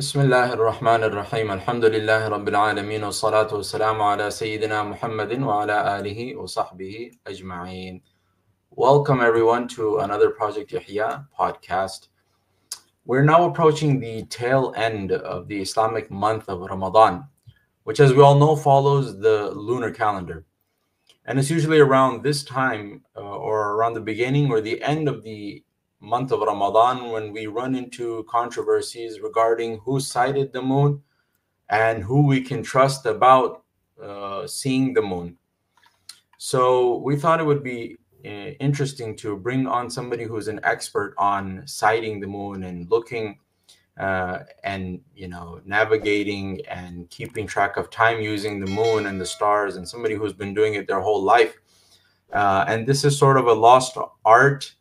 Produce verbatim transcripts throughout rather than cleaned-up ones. Bismillahir Rahmanir Rahim. Alhamdulillahi Rabbil Alameen. Wa salatu wa salamu ala Sayyidina Muhammadin wa ala alihi wa sahbihi ajma'een. Welcome everyone to another Project Ihya podcast. We're now approaching the tail end of the Islamic month of Ramadan, which as we all know follows the lunar calendar. And it's usually around this time uh, or around the beginning or the end of the month of Ramadan when we run into controversies regarding who sighted the moon and who we can trust about uh, seeing the moon. So we thought it would be uh, interesting to bring on somebody who's an expert on sighting the moon and looking uh, and, you know, navigating and keeping track of time using the moon and the stars, and somebody who's been doing it their whole life. Uh, and this is sort of a lost art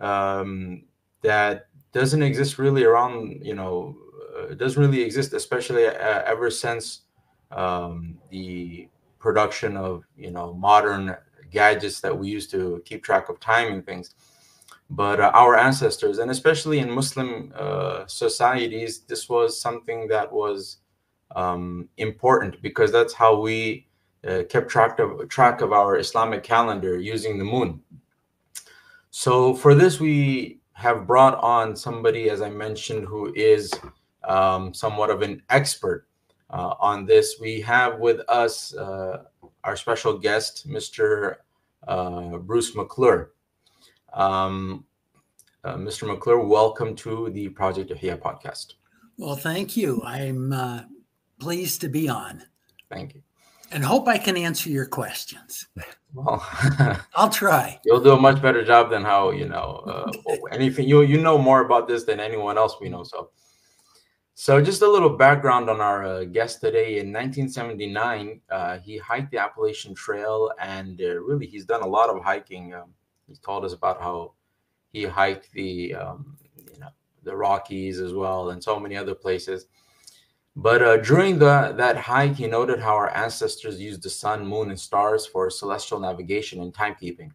um that doesn't exist really around, you know, uh, doesn't really exist, especially uh, ever since um the production of, you know, modern gadgets that we use to keep track of time and things. But uh, our ancestors, and especially in Muslim uh, societies, this was something that was um important, because that's how we uh, kept track of track of our Islamic calendar, using the moon. So for this, we have brought on somebody, as I mentioned, who is um, somewhat of an expert uh, on this. We have with us uh, our special guest, Mister Uh, Bruce McClure. Um, uh, Mister McClure, welcome to the Project Ihya podcast. Well, thank you. I'm uh, pleased to be on. Thank you. And hope I can answer your questions. Well, I'll try. You'll do a much better job than how, you know, uh, anything. You you know more about this than anyone else we know. So, so just a little background on our uh, guest today. In nineteen seventy-nine, uh, he hiked the Appalachian Trail, and uh, really he's done a lot of hiking. Um, he's told us about how he hiked the um, you know, the Rockies as well, and so many other places. But uh, during the, that hike, he noted how our ancestors used the sun, moon, and stars for celestial navigation and timekeeping.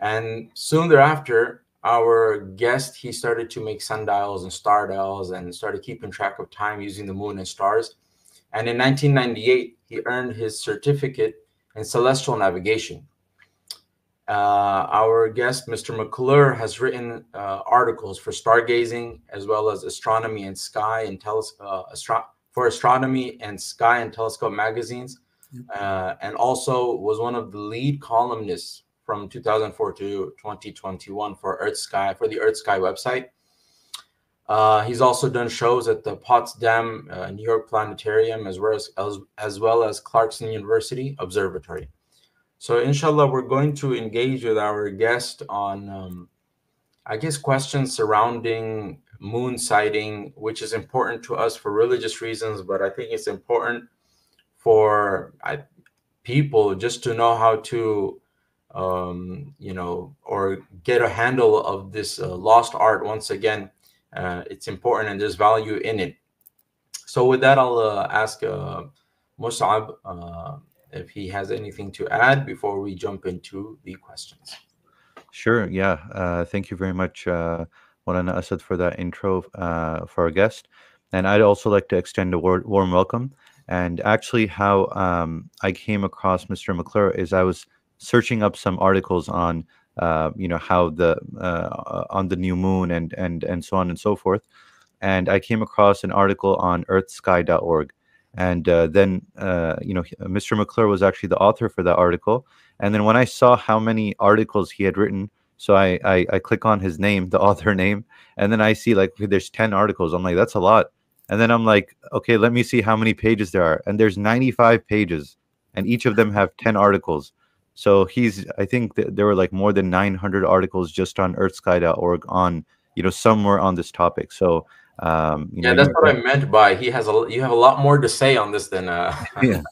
And soon thereafter, our guest, he started to make sundials and star dials and started keeping track of time using the moon and stars. And in nineteen ninety-eight, he earned his certificate in celestial navigation. Uh, our guest, Mister McClure, has written uh, articles for Stargazing, as well as astronomy and sky and teles uh, astro for astronomy and sky and telescope magazines, uh, and also was one of the lead columnists from two thousand four to twenty twenty-one for EarthSky, for the EarthSky website. Uh, he's also done shows at the Potsdam, uh, New York Planetarium, as well as, as, as well as Clarkson University Observatory. So inshallah, we're going to engage with our guest on, um, I guess, questions surrounding moon sighting, which is important to us for religious reasons, but I think it's important for I, people just to know how to, um, you know, or get a handle of this uh, lost art. Once again, uh, it's important and there's value in it. So with that, I'll uh, ask uh, Musab, uh, if he has anything to add before we jump into the questions. Sure, yeah. Uh, thank you very much, uh, Walana Asad, for that intro uh, for our guest. And I'd also like to extend a war warm welcome. And actually how um, I came across Mister McClure is I was searching up some articles on, uh, you know, how the, uh, on the new moon and, and, and so on and so forth. And I came across an article on earth sky dot org. And uh, then, uh, you know, Mister McClure was actually the author for that article. And then when I saw how many articles he had written, so I, I, I click on his name, the author name, and then I see like there's ten articles. I'm like, that's a lot. And then I'm like, okay, let me see how many pages there are. And there's ninety-five pages, and each of them have ten articles. So he's, I think th there were like more than nine hundred articles just on earth sky dot org on, you know, somewhere on this topic. So um you yeah know, that's what I meant by he has a you have a lot more to say on this than uh yeah.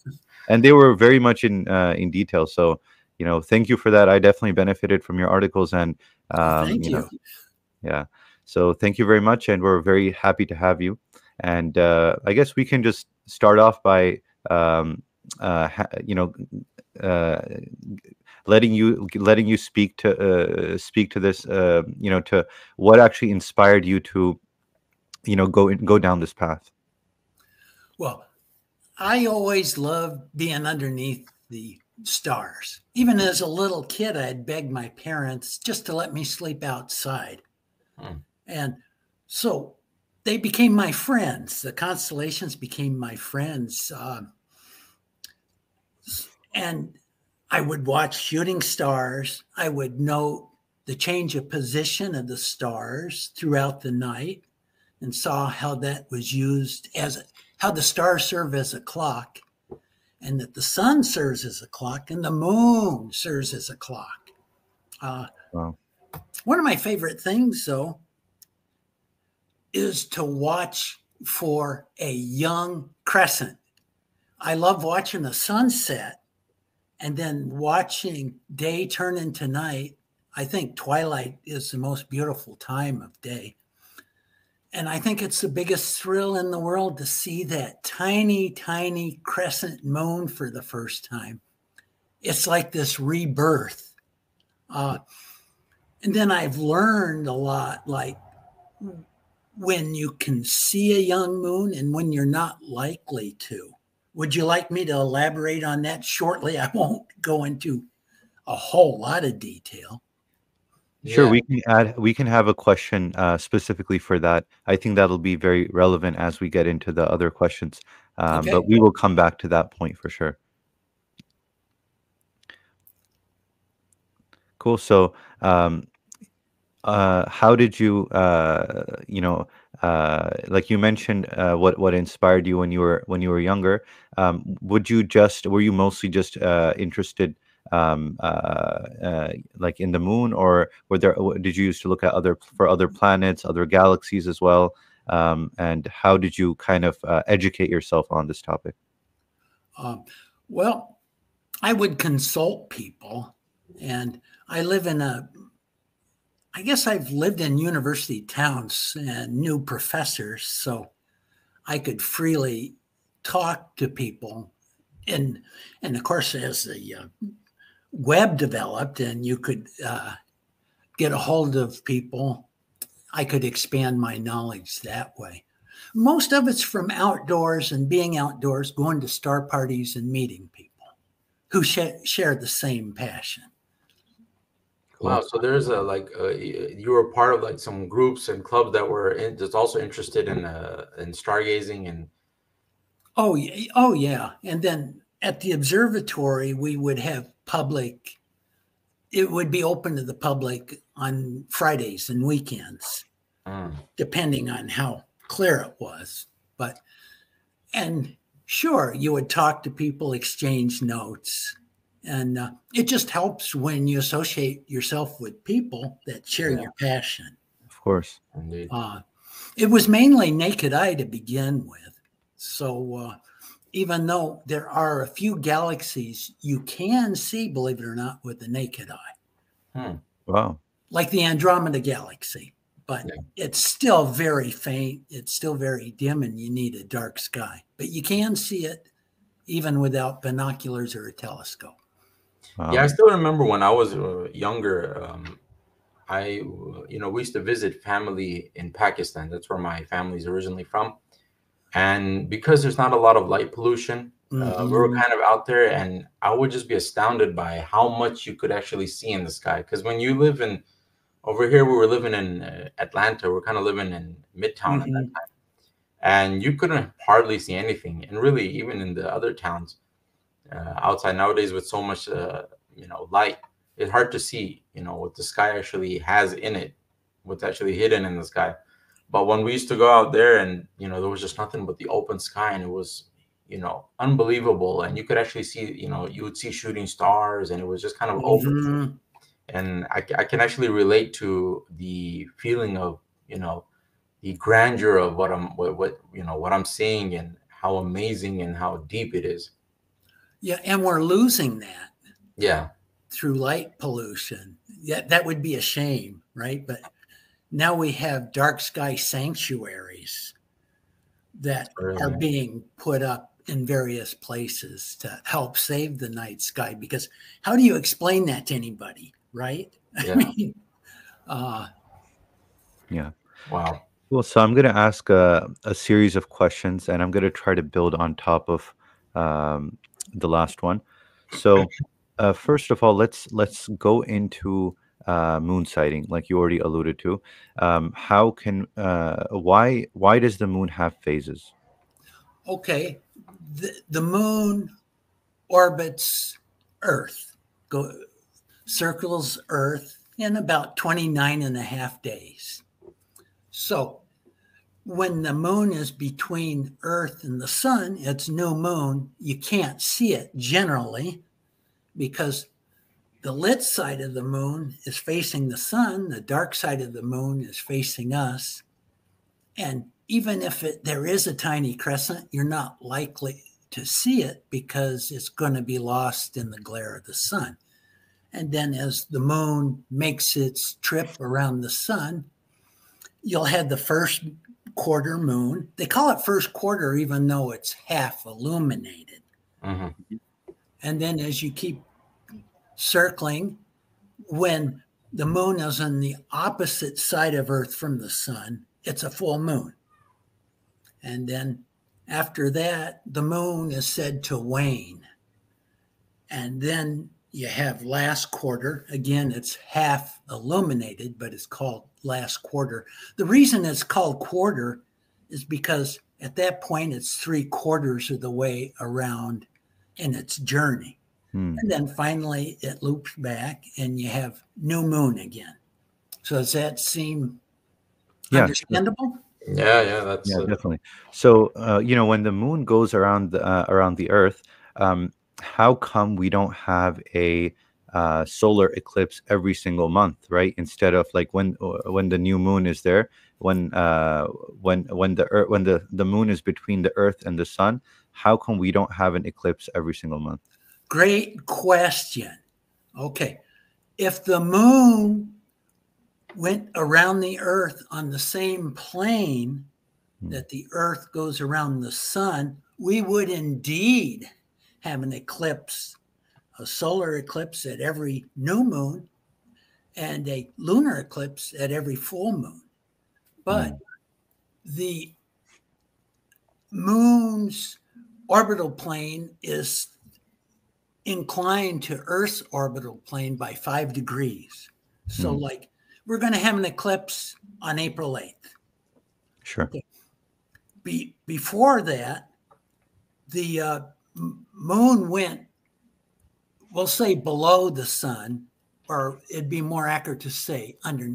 And they were very much in uh in detail, so, you know, thank you for that. I definitely benefited from your articles, and um thank you, you know, yeah, so thank you very much, and we're very happy to have you. And uh I guess we can just start off by um uh ha you know uh letting you letting you speak to uh speak to this uh you know to what actually inspired you to you know, go go down this path? Well, I always loved being underneath the stars. Even as a little kid, I had begged my parents just to let me sleep outside. Hmm. And so they became my friends. The constellations became my friends. Um, and I would watch shooting stars. I would note the change of position of the stars throughout the night and saw how that was used as a, how the stars serve as a clock, and that the sun serves as a clock and the moon serves as a clock. Uh, wow. One of my favorite things, though, is to watch for a young crescent. I love watching the sunset and then watching day turn into night. I think twilight is the most beautiful time of day. And I think it's the biggest thrill in the world to see that tiny, tiny crescent moon for the first time. It's like this rebirth. Uh, and then I've learned a lot, like when you can see a young moon and when you're not likely to. Would you like me to elaborate on that shortly? I won't go into a whole lot of detail. Sure, yeah. we can add. We can have a question uh, specifically for that. I think that'll be very relevant as we get into the other questions. Um, okay. But we will come back to that point for sure. Cool. So, um, uh, how did you, uh, you know, uh, like you mentioned, uh, what what inspired you when you were when you were younger? Um, would you just were you mostly just uh, interested? Um, uh, uh, like in the moon, or were there? Did you used to look at other for other planets, other galaxies as well? Um, and how did you kind of uh, educate yourself on this topic? Um, well, I would consult people, and I live in a. I guess I've lived in university towns and knew professors, so I could freely talk to people, and and of course as the uh, web developed and you could uh, get a hold of people, I could expand my knowledge that way. Most of it's from outdoors and being outdoors, going to star parties and meeting people who sh share the same passion. Wow. So there's a, like uh, you were part of like some groups and clubs that were in, that's also interested in, uh, in stargazing and. Oh, oh yeah. And then at the observatory, we would have public, it would be open to the public on Fridays and weekends, mm. depending on how clear it was. But, and sure, you would talk to people, exchange notes, and uh, it just helps when you associate yourself with people that share yeah. your passion. Of course. Indeed. Uh, it was mainly naked eye to begin with. So, uh, even though there are a few galaxies you can see, believe it or not, with the naked eye. Hmm. Wow. Like the Andromeda galaxy, but yeah. it's still very faint. It's still very dim and you need a dark sky, but you can see it even without binoculars or a telescope. Wow. Yeah. I still remember when I was uh, younger, um, I, you know, we used to visit family in Pakistan. That's where my family's originally from. And because there's not a lot of light pollution, mm-hmm. uh, we were kind of out there, and I would just be astounded by how much you could actually see in the sky. Because when you live in, over here, we were living in uh, Atlanta, we're kind of living in Midtown mm-hmm. at that time, and you couldn't hardly see anything. And really, even in the other towns uh, outside nowadays with so much, uh, you know, light, it's hard to see, you know, what the sky actually has in it, what's actually hidden in the sky. But when we used to go out there and, you know, there was just nothing but the open sky, and it was, you know, unbelievable. And you could actually see, you know, you would see shooting stars, and it was just kind of open. Mm-hmm. And I, I can actually relate to the feeling of, you know, the grandeur of what I'm, what, what, you know, what I'm seeing and how amazing and how deep it is. Yeah. And we're losing that. Yeah. Through light pollution. Yeah. That would be a shame. Right. But now we have dark sky sanctuaries that really are being put up in various places to help save the night sky, because how do you explain that to anybody, right? Yeah. I mean, uh, yeah. Wow. Well, so I'm going to ask a, a series of questions, and I'm going to try to build on top of um, the last one. So uh, first of all, let's let's go into uh, moon sighting, like you already alluded to. Um, how can uh, why why does the moon have phases? Okay, the, the moon orbits Earth, go, circles Earth in about twenty-nine and a half days. So when the moon is between Earth and the sun, it's new moon. You can't see it generally because the lit side of the moon is facing the sun. The dark side of the moon is facing us. And even if it, there is a tiny crescent, you're not likely to see it because it's going to be lost in the glare of the sun. And then as the moon makes its trip around the sun, you'll have the first quarter moon. They call it first quarter, even though it's half illuminated. Mm-hmm. And then as you keep circling, when the moon is on the opposite side of Earth from the sun, it's a full moon. And then after that, the moon is said to wane. And then you have last quarter. Again, it's half illuminated, but it's called last quarter. The reason it's called quarter is because at that point, it's three quarters of the way around in its journey. Hmm. And then finally, it loops back and you have new moon again. So does that seem yeah. understandable? Yeah, yeah, that's yeah, uh... definitely. So, uh, you know, when the moon goes around the, uh, around the Earth, um, how come we don't have a uh, solar eclipse every single month, right? Instead of like when when the new moon is there, when uh, when when the Earth, when the the moon is between the Earth and the sun, how come we don't have an eclipse every single month? Great question. Okay, if the moon went around the Earth on the same plane that the Earth goes around the sun, we would indeed have an eclipse, a solar eclipse at every new moon and a lunar eclipse at every full moon. But mm. the moon's orbital plane is inclined to Earth's orbital plane by five degrees. So mm. like we're going to have an eclipse on April eighth. Sure. Okay. Be, before that, the uh, moon went, we'll say below the sun, or it'd be more accurate to say under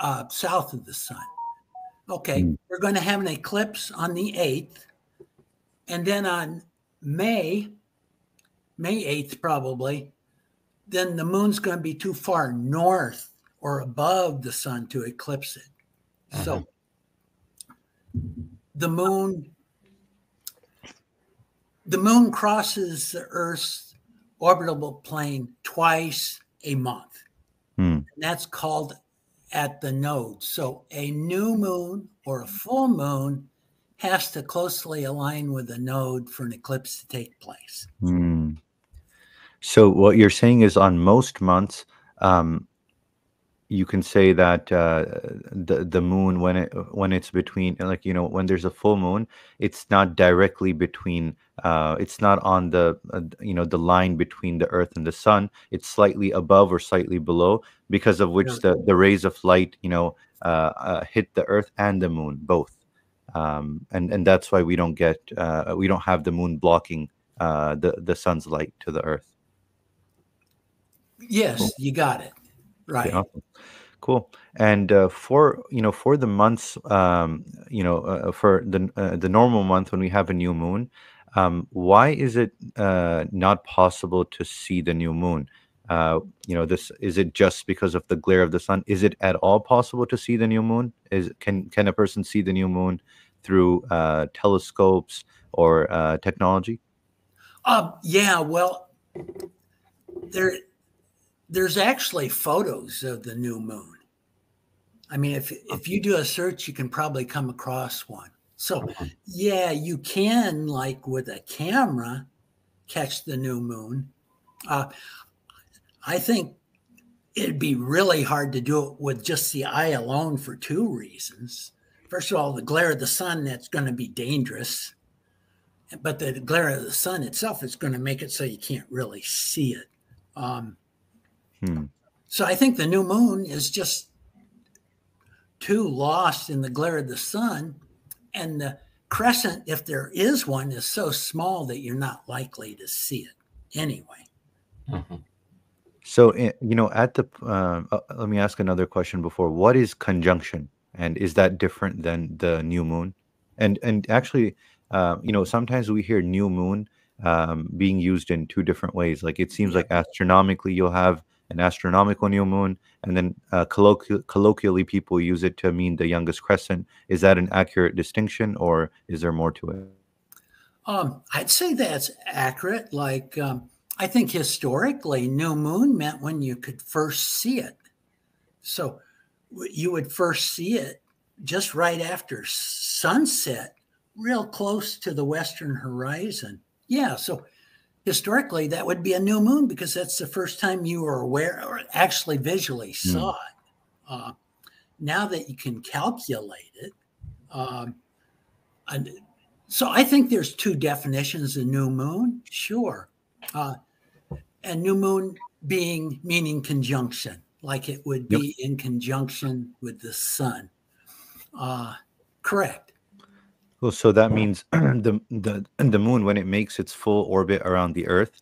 uh, south of the sun. Okay, mm. we're going to have an eclipse on the eighth. And then on May, May eighth probably, then the moon's going to be too far north or above the sun to eclipse it. So the moon, the moon crosses the Earth's orbital plane twice a month. Hmm. And that's called at the node. So a new moon or a full moon has to closely align with the node for an eclipse to take place. Hmm. So what you're saying is on most months, um, you can say that uh, the the moon, when it when it's between, like, you know, when there's a full moon, it's not directly between, uh, it's not on the uh, you know, the line between the Earth and the sun. It's slightly above or slightly below, because of which the the rays of light, you know, uh, uh, hit the Earth and the moon both, um, and and that's why we don't get uh, we don't have the moon blocking uh, the the sun's light to the Earth. Yes, cool. You got it. Right. Yeah. Cool. And uh, for, you know, for the months, um, you know, uh, for the uh, the normal month when we have a new moon, um, why is it uh, not possible to see the new moon? Uh, you know, this is it just because of the glare of the sun? Is it at all possible to see the new moon? Is can can a person see the new moon through uh, telescopes or uh, technology? Um. Yeah. Well, there. There's actually photos of the new moon. I mean, if, if you do a search, you can probably come across one. So yeah, you can, like with a camera, catch the new moon. Uh, I think it'd be really hard to do it with just the eye alone for two reasons. first of all, the glare of the sun, that's going to be dangerous. But the glare of the sun itself is going to make it so you can't really see it. Um, hmm. So I think the new moon is just too lost in the glare of the sun. And the crescent, if there is one, is so small that you're not likely to see it anyway. Mm-hmm. So, you know, at the, uh, let me ask another question before. What is conjunction? And is that different than the new moon? And, and actually, uh, you know, sometimes we hear new moon um, being used in two different ways. Like it seems like astronomically you'll have an astronomical new moon, and then uh, colloquial, colloquially people use it to mean the youngest crescent. Is that an accurate distinction, or is there more to it? Um, I'd say that's accurate. Like, um, I think historically, new moon meant when you could first see it. So you would first see it just right after sunset, real close to the western horizon. Yeah, so historically, that would be a new moon because that's the first time you were aware or actually visually saw mm. it. Uh, now that you can calculate it. Um, and so I think there's two definitions of new moon, sure. Uh, and new moon being meaning conjunction, like it would be yep. in conjunction with the sun. Uh, correct. Well, so that means the, the, the moon, when it makes its full orbit around the Earth,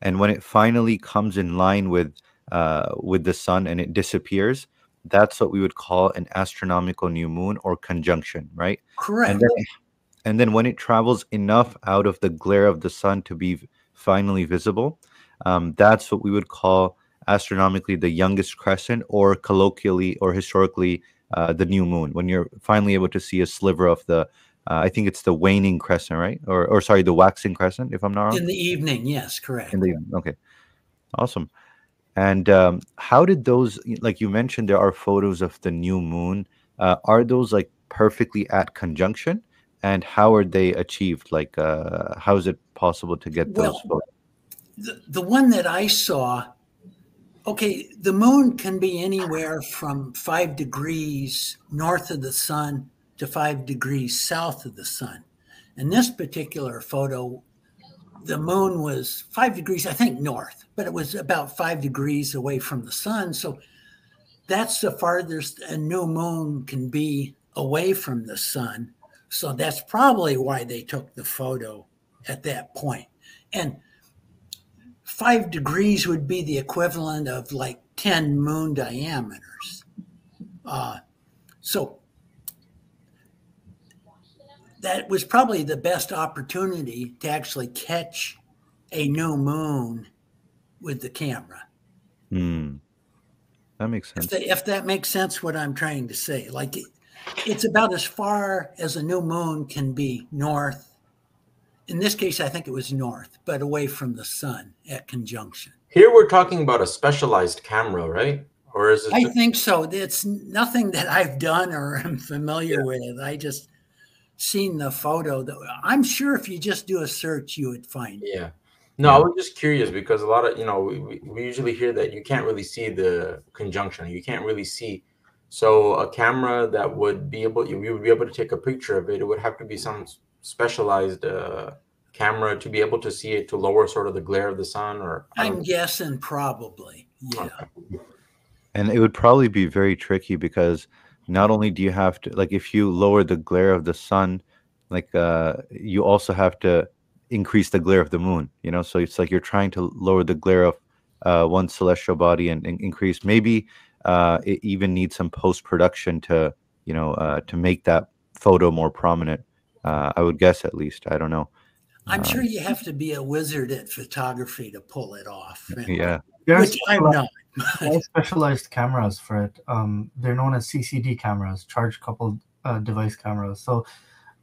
and when it finally comes in line with, uh, with the sun and it disappears, that's what we would call an astronomical new moon or conjunction, right? Correct. And then, and then when it travels enough out of the glare of the sun to be finally visible, um, that's what we would call astronomically the youngest crescent, or colloquially or historically uh, the new moon, when you're finally able to see a sliver of the, uh, I think it's the waning crescent, right? Or, or sorry, the waxing crescent, if I'm not wrong. In the evening, yes, correct. In the evening, okay. Awesome. And um, how did those, like you mentioned, there are photos of the new moon. Uh, are those like perfectly at conjunction? And how are they achieved? Like, uh, how is it possible to get those? Well, the, the one that I saw, okay, the moon can be anywhere from five degrees north of the sun to five degrees south of the sun. In this particular photo, the moon was five degrees, I think, north, but it was about five degrees away from the sun. So that's the farthest a new moon can be away from the sun. So that's probably why they took the photo at that point. And five degrees would be the equivalent of like ten moon diameters. Uh, so that was probably the best opportunity to actually catch a new moon with the camera. Mm. That makes sense. If, they, if that makes sense, what I'm trying to say, like it's about as far as a new moon can be north. In this case, I think it was north, but away from the sun at conjunction. Here we're talking about a specialized camera, right? Or is it? I think so. It's nothing that I've done or am familiar yeah. with. I just seen the photo. That I'm sure if you just do a search, you would find it. Yeah. No, I was just curious because a lot of, you know, we, we usually hear that you can't really see the conjunction. You can't really see. So a camera that would be able, you would be able to take a picture of it. It would have to be some specialized uh, camera to be able to see it, to lower sort of the glare of the sun, or I'm guessing probably, yeah. Okay. And it would probably be very tricky because not only do you have to, like, if you lower the glare of the sun, like uh, you also have to increase the glare of the moon. You know, so it's like you're trying to lower the glare of uh, one celestial body and, and increase maybe. Uh, it even needs some post-production to, you know, uh, to make that photo more prominent. Uh, I would guess, at least. I don't know. I'm uh, sure you have to be a wizard at photography to pull it off. And, yeah. Which I'm not. There are specialized cameras for it. Um, they're known as C C D cameras, charge coupled uh, device cameras. So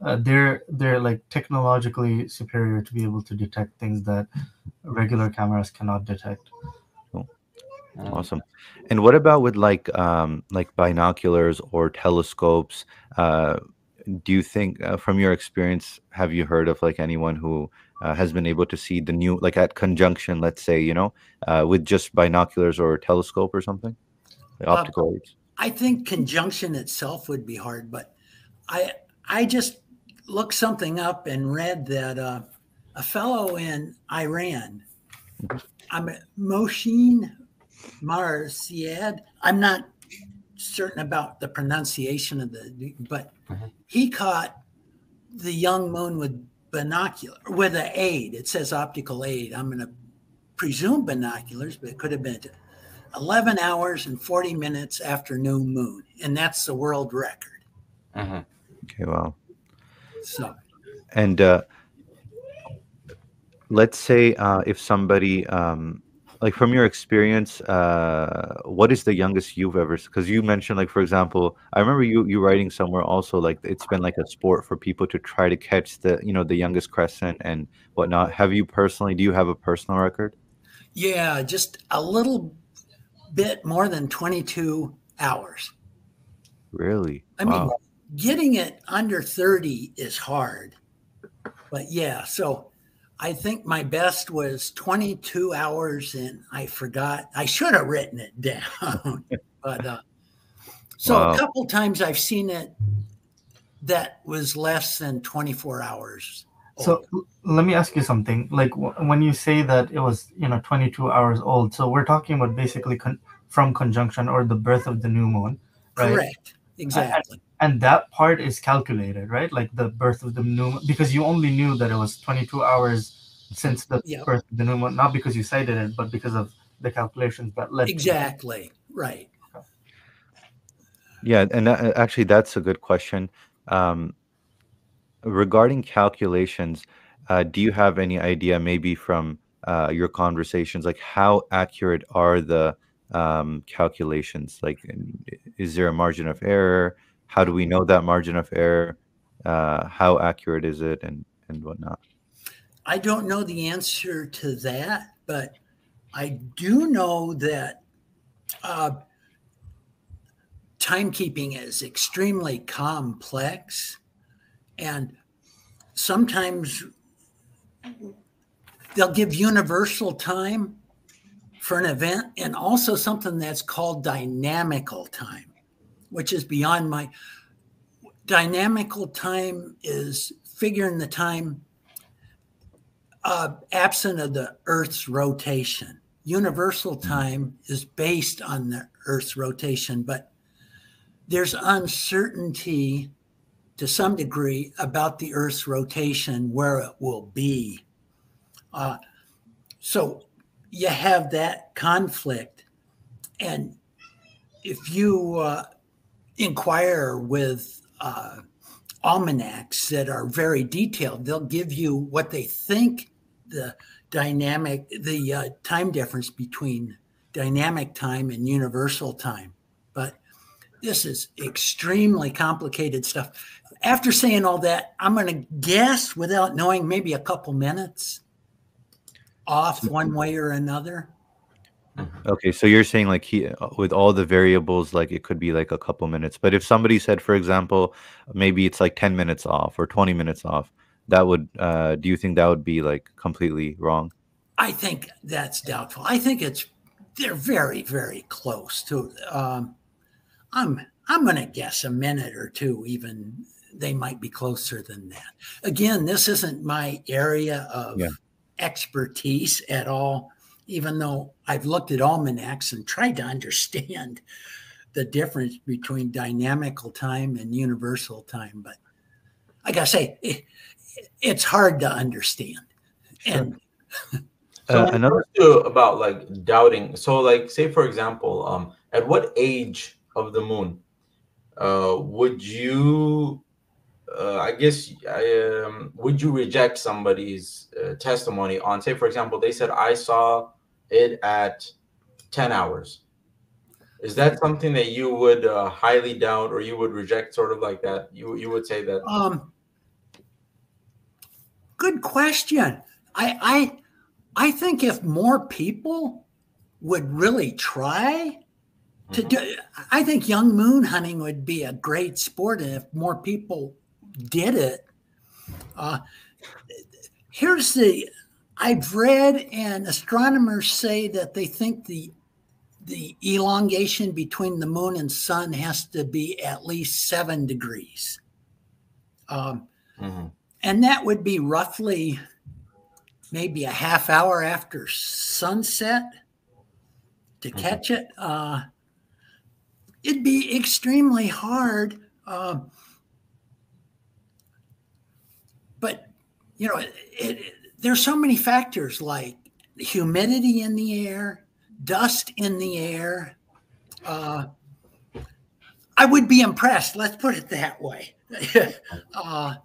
uh, they're they're like technologically superior to be able to detect things that regular cameras cannot detect. Awesome. And what about with like um, like binoculars or telescopes? Uh, do you think uh, from your experience, have you heard of like anyone who uh, has been able to see the new, like at conjunction, let's say, you know, uh, with just binoculars or a telescope or something? Like optical uh, I think conjunction itself would be hard, but I I just looked something up and read that uh, a fellow in Iran, I'm Mohsin Marziad. I'm not certain about the pronunciation of the, but mm-hmm. he caught the young moon with binocular with an aid. It says optical aid. I'm going to presume binoculars, but it could have been eleven hours and forty minutes after new moon, and that's the world record. Mm-hmm. Okay, wow. So, and uh, let's say uh, if somebody, um, like from your experience, uh, what is the youngest you've ever? Because you mentioned, like for example, I remember you you writing somewhere also, like it's been like a sport for people to try to catch the you know the youngest crescent and whatnot. Have you personally? Do you have a personal record? Yeah, just a little bit more than twenty-two hours. Really? I mean, wow. Getting it under thirty is hard, but yeah. So I think my best was twenty-two hours, and I forgot. I should have written it down. but uh, so wow. a couple times I've seen it that was less than twenty-four hours. So let me ask you something. Like w when you say that it was, you know, twenty-two hours old, so we're talking about basically con from conjunction or the birth of the new moon, right? Correct. Exactly. And, and that part is calculated, right? Like the birth of the new moon, because you only knew that it was twenty-two hours since the yep. birth of the new moon, not because you cited it, but because of the calculations that led exactly. to it. Right. Okay. Yeah, and that, actually, that's a good question. Um, Regarding calculations, uh, do you have any idea, maybe from uh, your conversations, like how accurate are the um, calculations? Like, is there a margin of error? How do we know that margin of error? Uh, how accurate is it, and and whatnot? I don't know the answer to that, but I do know that uh, timekeeping is extremely complex. And sometimes they'll give universal time for an event, and also something that's called dynamical time, which is beyond my dynamical time is figuring the time uh, absent of the Earth's rotation. Universal time is based on the Earth's rotation, but there's uncertainty to some degree about the Earth's rotation, where it will be. Uh, so you have that conflict. And if you uh, inquire with uh, almanacs that are very detailed, they'll give you what they think the dynamic, the uh, time difference between dynamic time and universal time. But this is extremely complicated stuff. After saying all that, I'm going to guess without knowing, maybe a couple minutes off one way or another. Okay, so you're saying like he, with all the variables, like it could be like a couple minutes. But if somebody said, for example, maybe it's like ten minutes off or twenty minutes off, that would, uh, do you think that would be like completely wrong? I think that's doubtful. I think it's, they're very, very close to, um, I'm, I'm going to guess a minute or two even. They might be closer than that. Again, this isn't my area of yeah. expertise at all, even though I've looked at almanacs and tried to understand the difference between dynamical time and universal time. But I gotta say, it, it's hard to understand. Sure. And so uh, another too about like doubting. So like, say for example, um, at what age of the moon uh, would you Uh, I guess, I, um, would you reject somebody's uh, testimony on, say, for example, they said, I saw it at ten hours. Is that something that you would uh, highly doubt, or you would reject sort of like that? You, you would say that? Um, good question. I, I, I think if more people would really try to do, I think young moon hunting would be a great sport if more people did it. Uh, here's the, I've read, and astronomers say that they think the the elongation between the moon and sun has to be at least seven degrees. Um, mm-hmm. And that would be roughly maybe a half hour after sunset to mm-hmm. catch it. Uh, it'd be extremely hard. Uh, but, you know, it, it, there's so many factors like humidity in the air, dust in the air. Uh, I would be impressed. Let's put it that way. uh,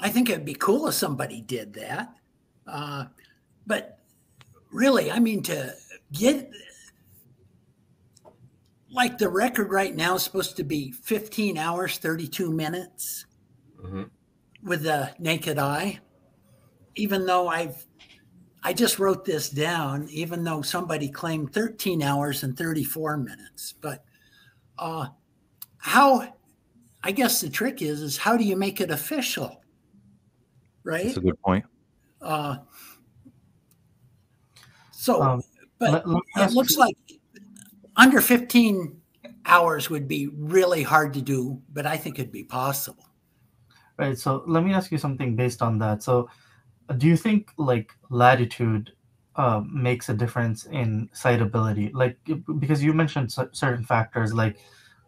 I think it'd be cool if somebody did that. Uh, but really, I mean, to get like the record right now is supposed to be fifteen hours, thirty-two minutes mm-hmm. with the naked eye, even though I've I just wrote this down, even though somebody claimed thirteen hours and thirty-four minutes. But uh, how, I guess the trick is, is how do you make it official, right? That's a good point. Uh, so, um, but let, it looks like under fifteen hours would be really hard to do, but I think it'd be possible. Right, so let me ask you something based on that. So, do you think like latitude uh, makes a difference in sightability? Like, because you mentioned certain factors like,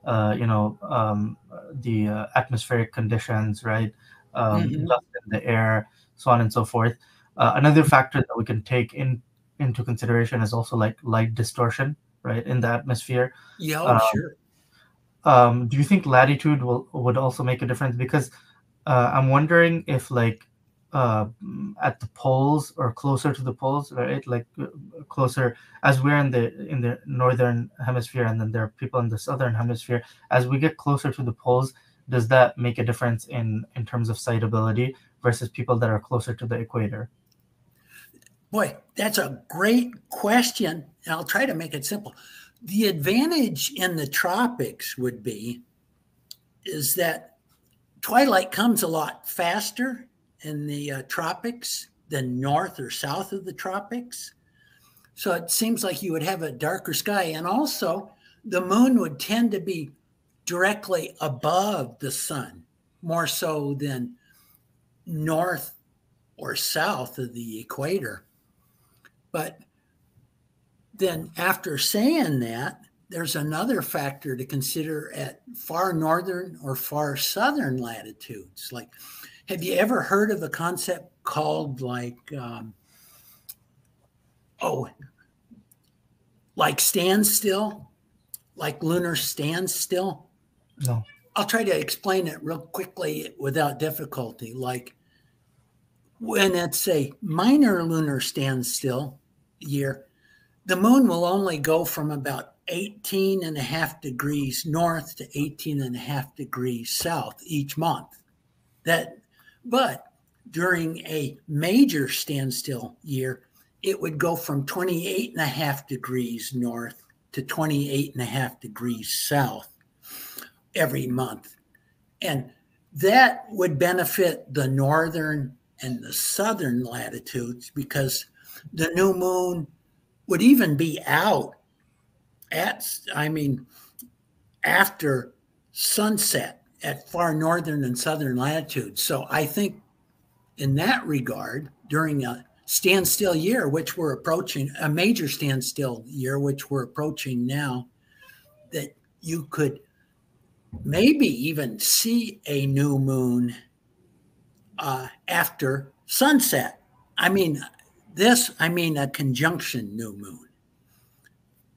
uh, you know, um, the uh, atmospheric conditions, right? Um, mm-hmm. Dust in the air, so on and so forth. Uh, another factor that we can take in into consideration is also like light distortion, right? In the atmosphere. Yeah, um, sure. Um, do you think latitude will would also make a difference? Because uh, I'm wondering if like, Uh, at the poles or closer to the poles, right? Like closer, as we're in the in the northern hemisphere, and then there are people in the southern hemisphere. As we get closer to the poles, does that make a difference in in terms of sightability versus people that are closer to the equator? Boy, that's a great question, and I'll try to make it simple. The advantage in the tropics would be is that twilight comes a lot faster in the uh, tropics than north or south of the tropics. So it seems like you would have a darker sky. And also the moon would tend to be directly above the sun, more so than north or south of the equator. But then after saying that, there's another factor to consider at far northern or far southern latitudes. Like, have you ever heard of a concept called like, um, oh, like standstill, like lunar standstill? No. I'll try to explain it real quickly without difficulty. Like when it's a minor lunar standstill year, the moon will only go from about eighteen and a half degrees north to eighteen and a half degrees south each month. That But during a major standstill year, it would go from twenty-eight and a half degrees north to twenty-eight and a half degrees south every month. And that would benefit the northern and the southern latitudes because the new moon would even be out at, I mean, after sunset at far northern and southern latitudes. So I think in that regard, during a standstill year, which we're approaching, a major standstill year, which we're approaching now, that you could maybe even see a new moon uh, after sunset. I mean, this, I mean a conjunction new moon.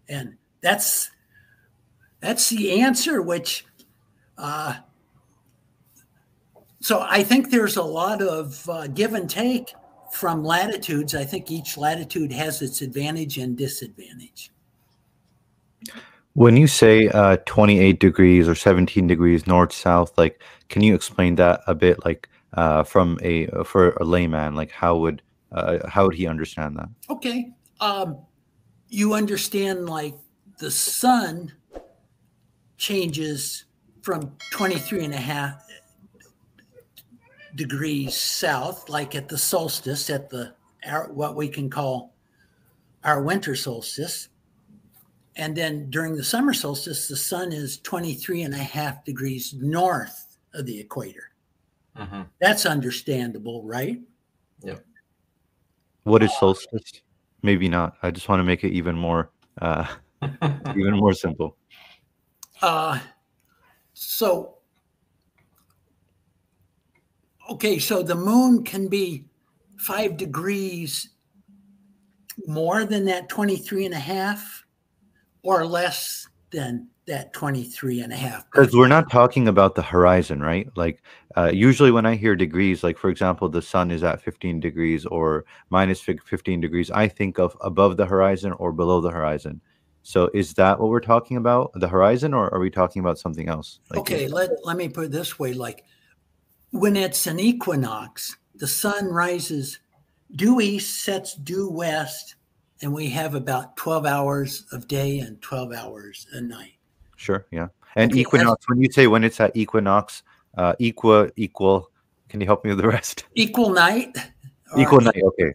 And that's, that's the answer, which... Uh, So I think there's a lot of uh, give and take from latitudes. I think each latitude has its advantage and disadvantage. When you say uh, twenty-eight degrees or seventeen degrees north-south, like, can you explain that a bit, like, uh, from a for a layman? Like, how would uh, how would he understand that? Okay, um, you understand like the sun changes from twenty-three and a half degrees south, like at the solstice, at the our, what we can call our winter solstice, And then during the summer solstice, the sun is twenty-three and a half degrees north of the equator. Mm-hmm. That's understandable, right? Yeah. What is solstice? Maybe not. I just want to make it even more, uh, even more simple. Uh, so, okay, so the moon can be five degrees more than that twenty-three and a half or less than that twenty-three and a half. Because we're not talking about the horizon, right? Like uh, usually when I hear degrees, like for example, the sun is at fifteen degrees or minus fifteen degrees, I think of above the horizon or below the horizon. So is that what we're talking about, the horizon, or are we talking about something else? Like okay, let, let me put it this way. Like when it's an equinox, the sun rises due east, sets due west, and we have about twelve hours of day and twelve hours a night. Sure, yeah. And okay, equinox, when you say when it's at equinox, uh, equa, equal, can you help me with the rest? Equal night. Equal night, okay.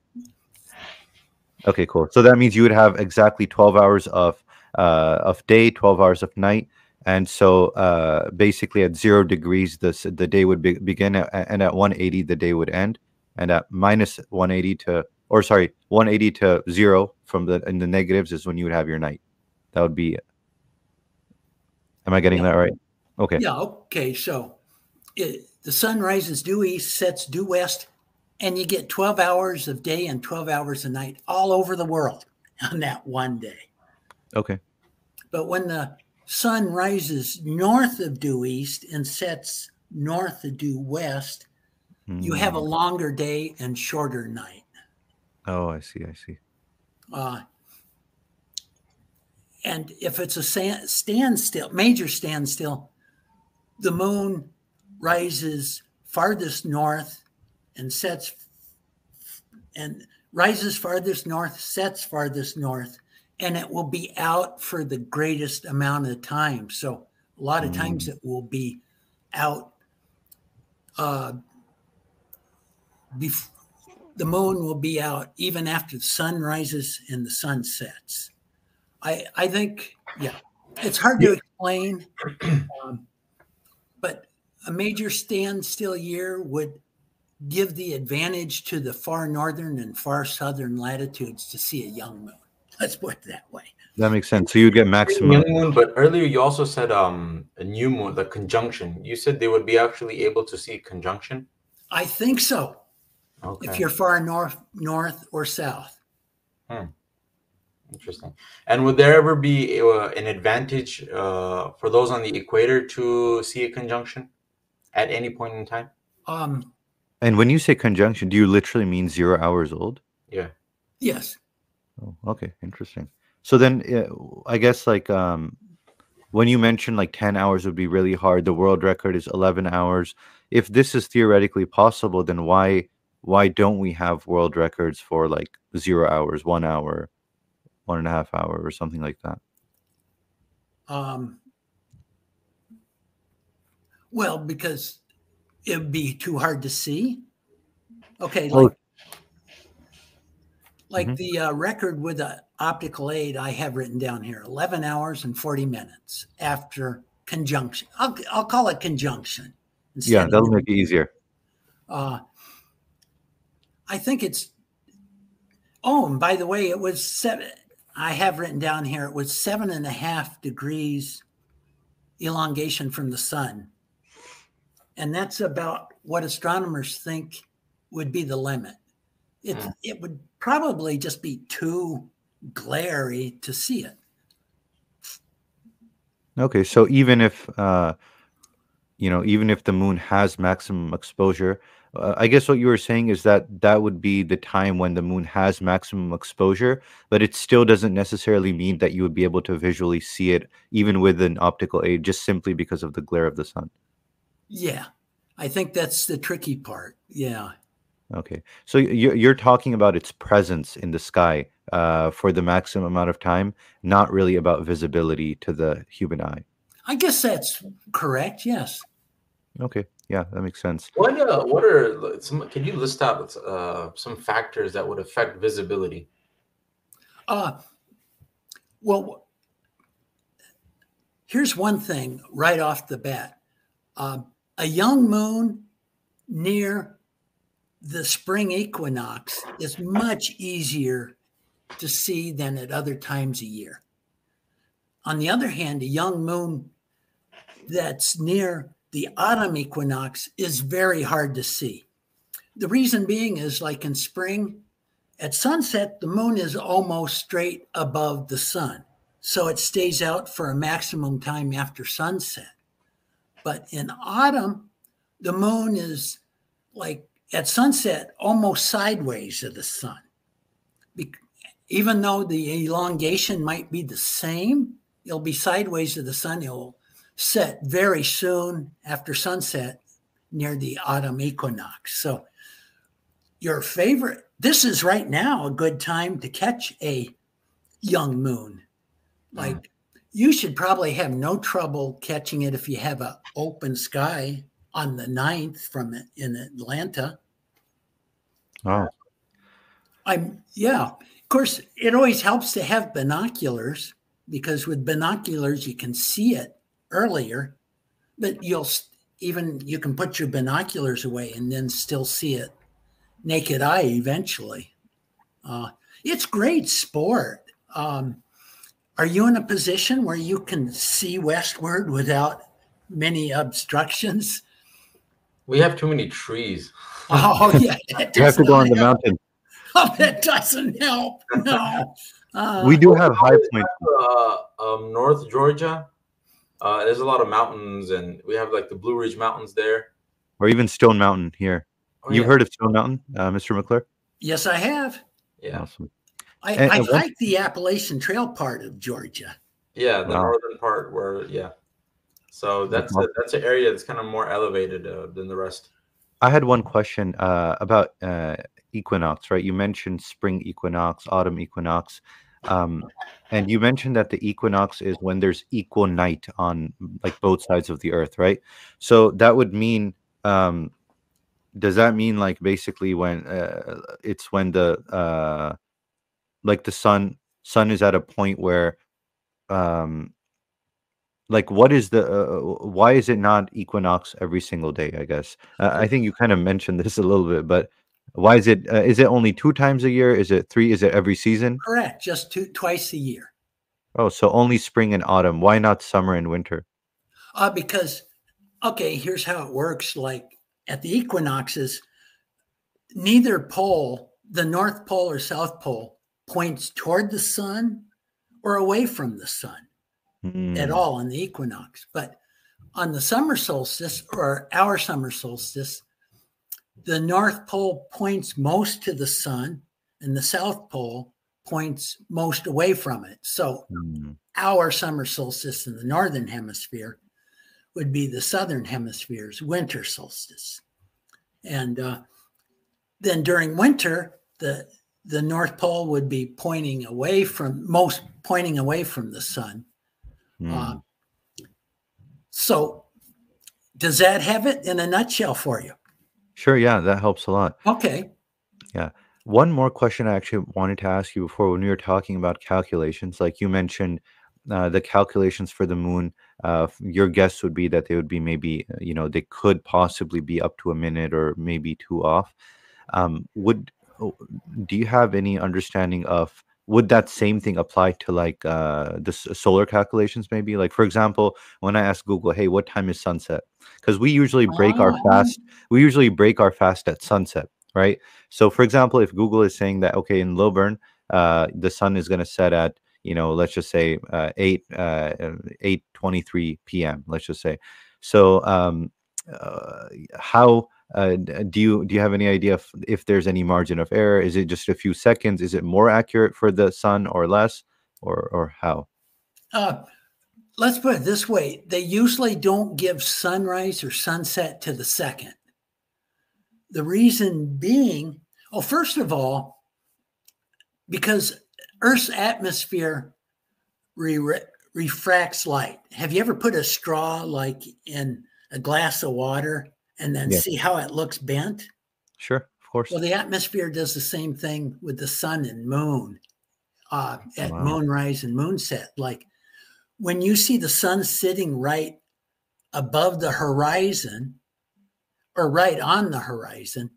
Okay, cool. So that means you would have exactly twelve hours of uh, of day, twelve hours of night. And so uh, basically at zero degrees, this, the day would be, begin, at, and at one eighty, the day would end. And at minus one eighty to, or sorry, one eighty to zero from the, in the negatives is when you would have your night. That would be it. Am I getting yeah. that right? Okay. Yeah, okay. So it, the sun rises due east, sets due west, and you get twelve hours of day and twelve hours of night all over the world on that one day. Okay. But when the sun rises north of due east and sets north of due west, mm-hmm. you have a longer day and shorter night. Oh, I see. I see. Uh, and if it's a standstill, major standstill, the moon rises farthest north and sets and rises farthest north, sets farthest north, and it will be out for the greatest amount of time. So a lot of mm. times it will be out. Uh, bef the moon will be out even after the sun rises and the sun sets. I, I think, yeah, it's hard to explain, um, but a major standstill year would give the advantage to the far northern and far southern latitudes to see a young moon. Let's put it that way. That makes sense. So you'd get maximum young moon, but earlier you also said um, a new moon, the conjunction. You said they would be actually able to see conjunction? I think so. Okay. If you're far north, north or south. Hmm. Interesting. And would there ever be uh, an advantage uh, for those on the equator to see a conjunction at any point in time? Um, and when you say conjunction, do you literally mean zero hours old? Yeah. Yes. Oh, okay. Interesting. So then uh, I guess like um, when you mentioned like ten hours would be really hard, the world record is eleven hours. If this is theoretically possible, then why, why don't we have world records for like zero hours, one hour? One and a half hour or something like that? Um, well, because it would be too hard to see. Okay, like, oh. like mm-hmm. the uh, record with an optical aid I have written down here, eleven hours and forty minutes after conjunction. I'll, I'll call it conjunction. Yeah, that'll make it easier. Uh, I think it's, oh, and by the way, it was seven. I have written down here, it was seven and a half degrees elongation from the sun. And that's about what astronomers think would be the limit. It, yeah. it would probably just be too glary to see it. Okay. So even if, uh, you know, even if the moon has maximum exposure, Uh, I guess what you were saying is that that would be the time when the moon has maximum exposure, but it still doesn't necessarily mean that you would be able to visually see it even with an optical aid, just simply because of the glare of the sun. Yeah, I think that's the tricky part. Yeah. Okay. So you're, you're talking about its presence in the sky uh, for the maximum amount of time, not really about visibility to the human eye. I guess that's correct. Yes. Okay. Yeah, that makes sense. What uh, what are some? Can you list out uh, some factors that would affect visibility? Uh, well, here's one thing right off the bat. Um, a young moon near the spring equinox is much easier to see than at other times a year. On the other hand, a young moon that's near the autumn equinox is very hard to see. The reason being is, like in spring, at sunset, the moon is almost straight above the sun. So it stays out for a maximum time after sunset. But in autumn, the moon is, like at sunset, almost sideways of the sun. Be- even though the elongation might be the same, it'll be sideways of the sun. It'll set very soon after sunset near the autumn equinox. So your favorite, this is right now a good time to catch a young moon. Like mm-hmm. you should probably have no trouble catching it if you have an open sky on the ninth from in Atlanta. Oh, I'm yeah. Of course, it always helps to have binoculars, because with binoculars you can see it earlier, but you'll even you can put your binoculars away and then still see it naked eye eventually. Uh, it's great sport. Um, are you in a position where you can see westward without many obstructions? We have too many trees. Oh yeah, you have to go on the mountain. Oh, that doesn't help. No, uh, we do have high points. Uh, um, North Georgia. Uh, there's a lot of mountains, and we have like the Blue Ridge Mountains there, or even Stone Mountain here. Oh, You've yeah. heard of Stone Mountain, uh, Mister McClure? Yes, I have. Yeah, awesome. I, and, I and like one... the Appalachian Trail part of Georgia. Yeah, the wow. northern part where yeah. So that's a, that's an area that's kind of more elevated uh, than the rest. I had one question uh, about uh, equinox, right? You mentioned spring equinox, autumn equinox, um, and you mentioned that the equinox is when there's equal night on like both sides of the Earth, right? So that would mean, um, does that mean like basically when uh, it's when the uh, like the sun sun is at a point where, um, like what is the uh, why is it not equinox every single day? I guess uh, I think you kind of mentioned this a little bit, but why is it? Uh, is it only two times a year? Is it three? Is it every season? Correct, just two twice a year. Oh, so only spring and autumn. Why not summer and winter? Uh, because okay, here's how it works. Like at the equinoxes, neither pole, the North Pole or South Pole, points toward the sun or away from the sun. Mm. At all on the equinox. But on the summer solstice, or our summer solstice, the North Pole points most to the sun and the South Pole points most away from it. So mm. our summer solstice in the northern hemisphere would be the southern hemisphere's winter solstice. And uh, then during winter, the the North Pole would be pointing away from most pointing away from the sun. Mm. Uh, so does that have it in a nutshell for you? Sure. Yeah. That helps a lot. Okay. Yeah. One more question I actually wanted to ask you before, when we were talking about calculations, like you mentioned, uh, the calculations for the moon, uh, your guess would be that they would be maybe, you know, they could possibly be up to a minute or maybe two off. Um, would, do you have any understanding of, would that same thing apply to like uh, the solar calculations maybe? Like, for example, when I ask Google, hey, what time is sunset? Because we usually break oh. our fast. We usually break our fast at sunset, right? So, for example, if Google is saying that, okay, in Lilburn, uh, the sun is going to set at, you know, let's just say uh, eight twenty-three p m Let's just say. So um, uh, how... Uh, do you do you have any idea if, if there's any margin of error? Is it just a few seconds? Is it more accurate for the sun or less, or or how? Uh, let's put it this way: they usually don't give sunrise or sunset to the second. The reason being, well, first of all, because Earth's atmosphere re refracts light. Have you ever put a straw like in a glass of water and then yeah. see how it looks bent? Sure, of course. Well, the atmosphere does the same thing with the sun and moon uh, at wow. moonrise and moonset. Like when you see the sun sitting right above the horizon or right on the horizon,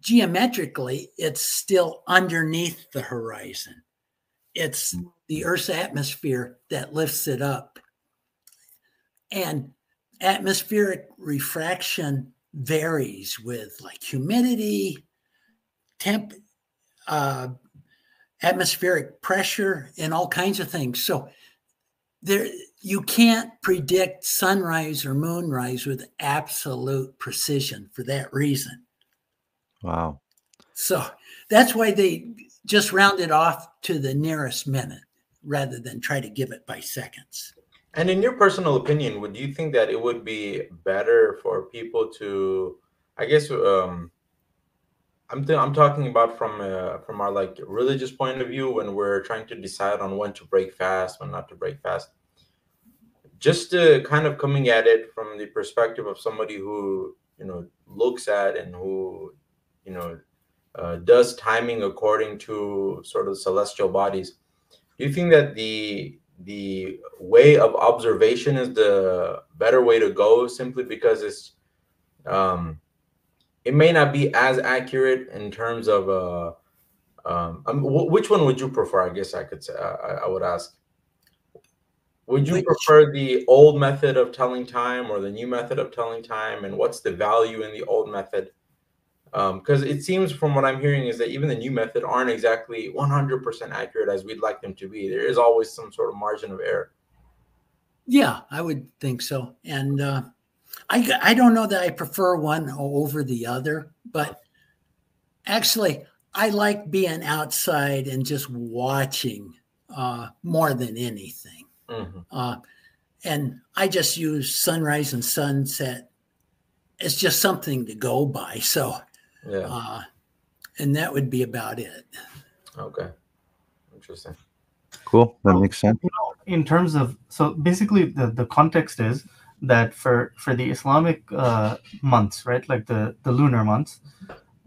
geometrically, it's still underneath the horizon. It's the Earth's atmosphere that lifts it up. And atmospheric refraction varies with like humidity, temp, uh, atmospheric pressure, and all kinds of things. So there, you can't predict sunrise or moonrise with absolute precision for that reason. Wow. So that's why they just round it off to the nearest minute rather than try to give it by seconds. And in your personal opinion, would you think that it would be better for people to, I guess, um, I'm th- I'm talking about from uh, from our like religious point of view, when we're trying to decide on when to break fast, when not to break fast, just uh, kind of coming at it from the perspective of somebody who, you know, looks at and who, you know, uh, does timing according to sort of celestial bodies. Do you think that the the way of observation is the better way to go, simply because it's um it may not be as accurate in terms of uh um I mean, which one would you prefer? I guess I could say I, I would ask, would you which? prefer the old method of telling time or the new method of telling time, and what's the value in the old method? Um, because it seems from what I'm hearing is that even the new method aren't exactly one hundred percent accurate as we'd like them to be. There is always some sort of margin of error. Yeah, I would think so. And uh, I, I don't know that I prefer one over the other, but actually I like being outside and just watching uh, more than anything. Mm-hmm. Uh, and I just use sunrise and sunset. It's just something to go by. So. Yeah. Uh, and that would be about it. Okay. Interesting. Cool. That makes sense. You know, in terms of, so basically the, the context is that for, for the Islamic uh, months, right? Like the, the lunar months,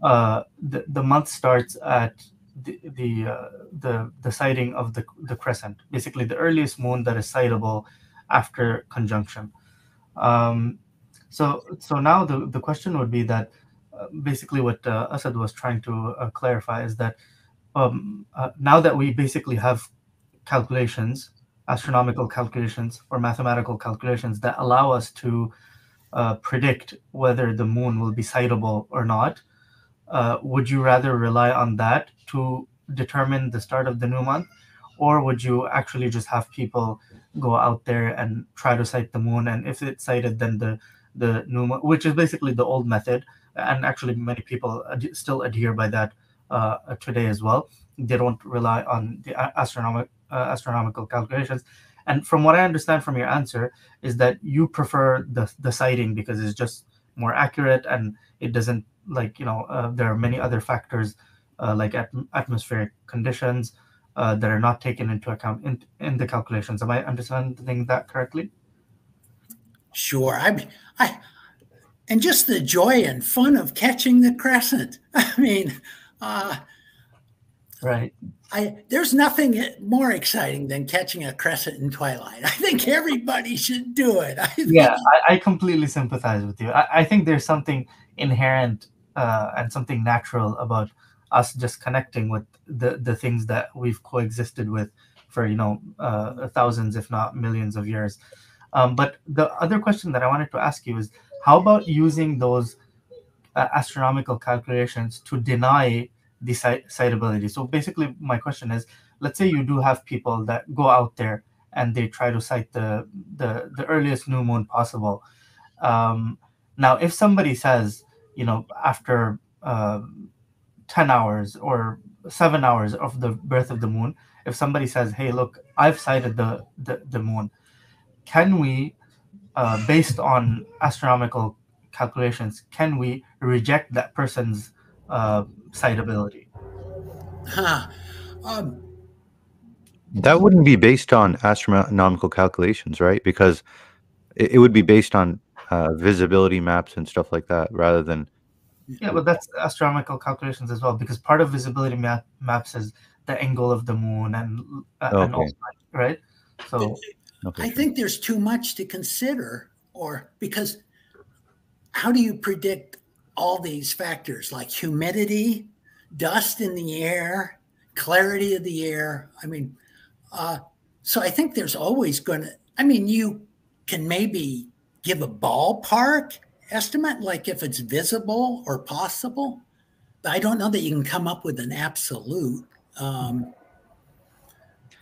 uh, the, the month starts at the the, uh, the the sighting of the the crescent, basically the earliest moon that is sightable after conjunction. Um, so, so now the, the question would be that, basically what uh, Asad was trying to uh, clarify is that um, uh, now that we basically have calculations, astronomical calculations or mathematical calculations that allow us to uh, predict whether the moon will be sightable or not, uh, would you rather rely on that to determine the start of the new month? Or would you actually just have people go out there and try to sight the moon? And if it's sighted, then the, the new month, which is basically the old method, and actually many people ad- still adhere by that uh, today as well. They don't rely on the astronomic, uh, astronomical calculations. And from what I understand from your answer is that you prefer the, the sighting because it's just more accurate and it doesn't, like, you know, uh, there are many other factors uh, like at- atmospheric conditions uh, that are not taken into account in, in the calculations. Am I understanding that correctly? Sure. I I... And just the joy and fun of catching the crescent. I mean, uh, right. I, there's nothing more exciting than catching a crescent in twilight. I think everybody should do it. I yeah, I, I completely sympathize with you. I, I think there's something inherent uh, and something natural about us just connecting with the, the things that we've coexisted with for, you know, uh, thousands, if not millions of years. Um, but the other question that I wanted to ask you is, how about using those uh, astronomical calculations to deny the sightability? So basically my question is, let's say you do have people that go out there and they try to sight the, the, the earliest new moon possible. Um, now, if somebody says, you know, after uh, ten hours or seven hours of the birth of the moon, if somebody says, hey, look, I've sighted the, the, the moon, can we... Uh, based on astronomical calculations, can we reject that person's uh, sightability? Huh. Um, that wouldn't be based on astronomical calculations, right? Because it, it would be based on uh, visibility maps and stuff like that rather than... Yeah, but that's astronomical calculations as well, because part of visibility map, maps is the angle of the moon and, uh, okay. and all that, right? So okay, I sure. think there's too much to consider, or because how do you predict all these factors like humidity, dust in the air, clarity of the air? I mean, uh, so I think there's always going to, I mean, you can maybe give a ballpark estimate, like if it's visible or possible, but I don't know that you can come up with an absolute. Um,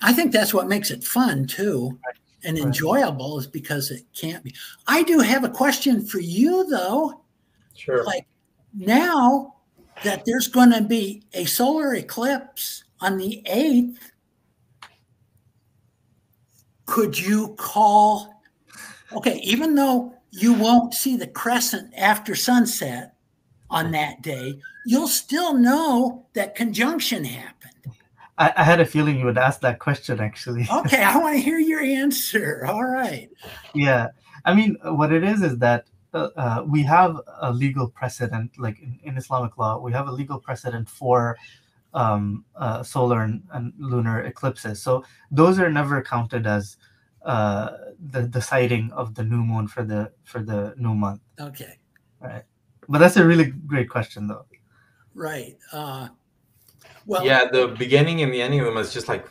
I think that's what makes it fun too and enjoyable, is because it can't be. I do have a question for you though. Sure. Like now that there's going to be a solar eclipse on the eighth, could you call, okay, even though you won't see the crescent after sunset on that day, you'll still know that conjunction happened. I, I had a feeling you would ask that question, actually. Okay, I want to hear your answer. All right. Yeah. I mean, what it is is that Uh, we have a legal precedent, like in, in Islamic law, we have a legal precedent for um, uh, solar and, and lunar eclipses. So those are never counted as uh, the, the sighting of the new moon for the for the new month. Okay. Right. But that's a really great question, though. Right. Uh, well. Yeah, the beginning and the ending of them is just like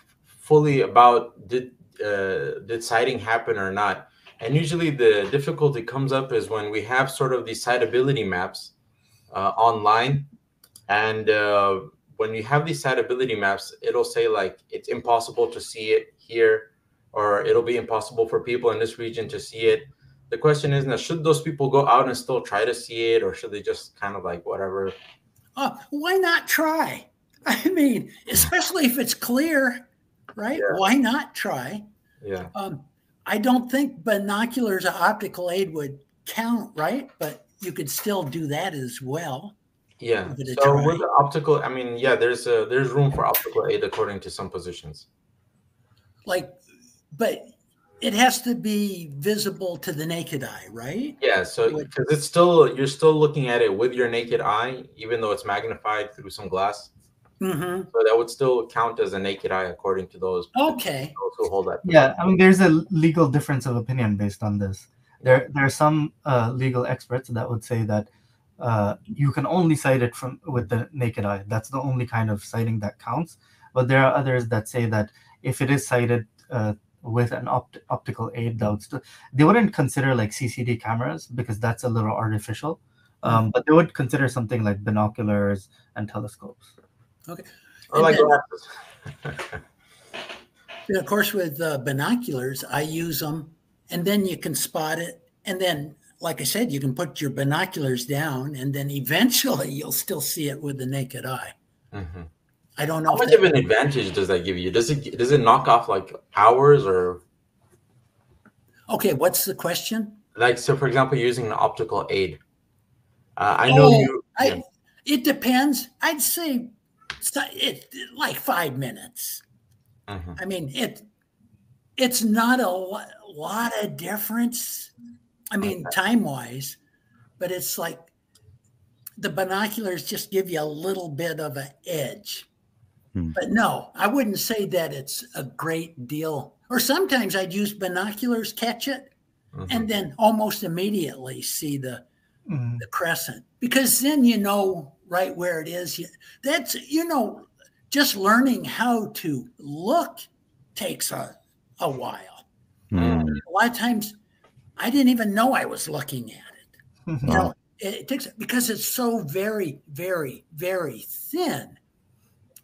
fully about did uh, did sighting happen or not. And usually the difficulty comes up is when we have sort of these sightability maps uh, online. And uh, when you have these sightability maps, it'll say like, it's impossible to see it here, or it'll be impossible for people in this region to see it. The question is, now, should those people go out and still try to see it, or should they just kind of like whatever? Uh, why not try? I mean, especially if it's clear, right? Yeah. Why not try? Yeah. Um, I don't think binoculars or optical aid would count, right? But you could still do that as well. Yeah. So try. With the optical, I mean, yeah, there's a, there's room for optical aid according to some positions. Like, but it has to be visible to the naked eye, right? Yeah. So because it's still, you're still looking at it with your naked eye, even though it's magnified through some glass. Mm-hmm. So that would still count as a naked eye according to those. Okay. Those who hold that. Yeah, I mean, there's a legal difference of opinion based on this. There, there are some uh, legal experts that would say that uh, you can only sight it from with the naked eye. That's the only kind of sighting that counts. But there are others that say that if it is sighted uh, with an opt optical aid, that would still, they wouldn't consider like C C D cameras because that's a little artificial. Um, but they would consider something like binoculars and telescopes. Okay. Or like glasses. Of course, with uh, binoculars, I use them, and then you can spot it. And then, like I said, you can put your binoculars down, and then eventually you'll still see it with the naked eye. Mm-hmm. I don't know. How much of an advantage does that give you? Does it does it knock off like hours or? Okay, what's the question? Like, so for example, you're using an optical aid. Uh, I oh, know you. I, yeah. It depends. I'd say. So it like five minutes. Mm-hmm. I mean, it it's not a lo lot of difference. I mean, okay. time wise, but it's like the binoculars just give you a little bit of an edge. Hmm. But no, I wouldn't say that it's a great deal. Or sometimes I'd use binoculars, catch it, mm-hmm. and then almost immediately see the mm-hmm. the crescent, because then you know right where it is. That's, you know, just learning how to look takes a, a while. Mm. A lot of times I didn't even know I was looking at it. Mm-hmm. You know, it, it takes, because it's so very, very, very thin.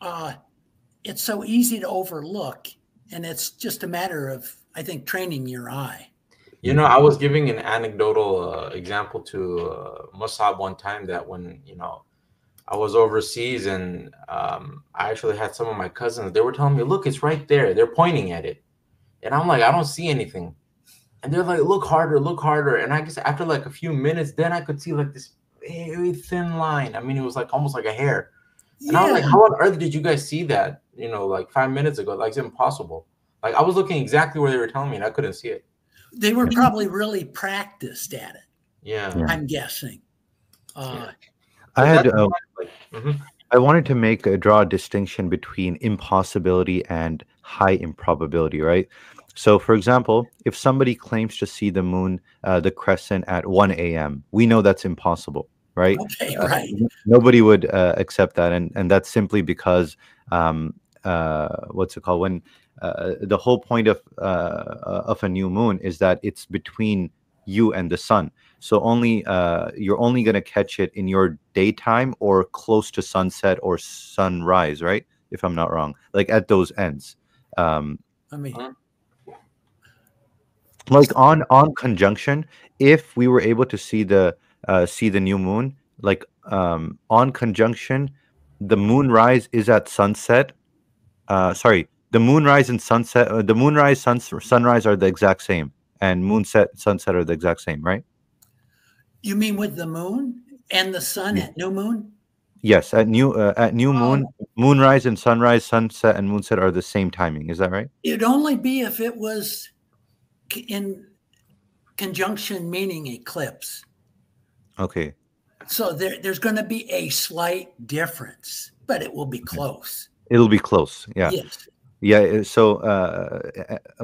Uh, it's so easy to overlook. And it's just a matter of, I think, training your eye. You know, I was giving an anecdotal uh, example to uh, Musab one time that when, you know, I was overseas, and um, I actually had some of my cousins. They were telling me, "Look, it's right there. They're pointing at it," and I'm like, "I don't see anything." And they're like, "Look harder, look harder." And I guess after like a few minutes, then I could see like this very thin line. I mean, it was like almost like a hair. And yeah. I was like, "How on earth did you guys see that? You know, like five minutes ago? Like it's impossible." Like I was looking exactly where they were telling me, and I couldn't see it. They were probably really practiced at it. Yeah, I'm guessing. Uh, yeah. I had. Uh, mm-hmm. I wanted to make a, draw a distinction between impossibility and high improbability, right? So, for example, if somebody claims to see the moon, uh, the crescent at one A M, we know that's impossible, right? Okay, right. Uh, nobody would uh, accept that, and and that's simply because um, uh, what's it called? When uh, the whole point of uh, of a new moon is that it's between you and the sun. So only uh, you're only going to catch it in your daytime or close to sunset or sunrise, right? If I'm not wrong, like at those ends. Um, I mean, like on on conjunction, if we were able to see the uh, see the new moon, like um, on conjunction, the moonrise is at sunset. Uh, sorry, the moonrise and sunset, uh, the moonrise suns sunrise are the exact same, and moonset sunset are the exact same, right? You mean with the moon and the sun at new moon? Yes, at new uh, at new moon, um, moonrise and sunrise, sunset and moonset are the same timing. Is that right? It'd only be if it was in conjunction, meaning eclipse. Okay. So there, there's going to be a slight difference, but it will be close. It'll be close. Yeah. Yes. Yeah. So uh,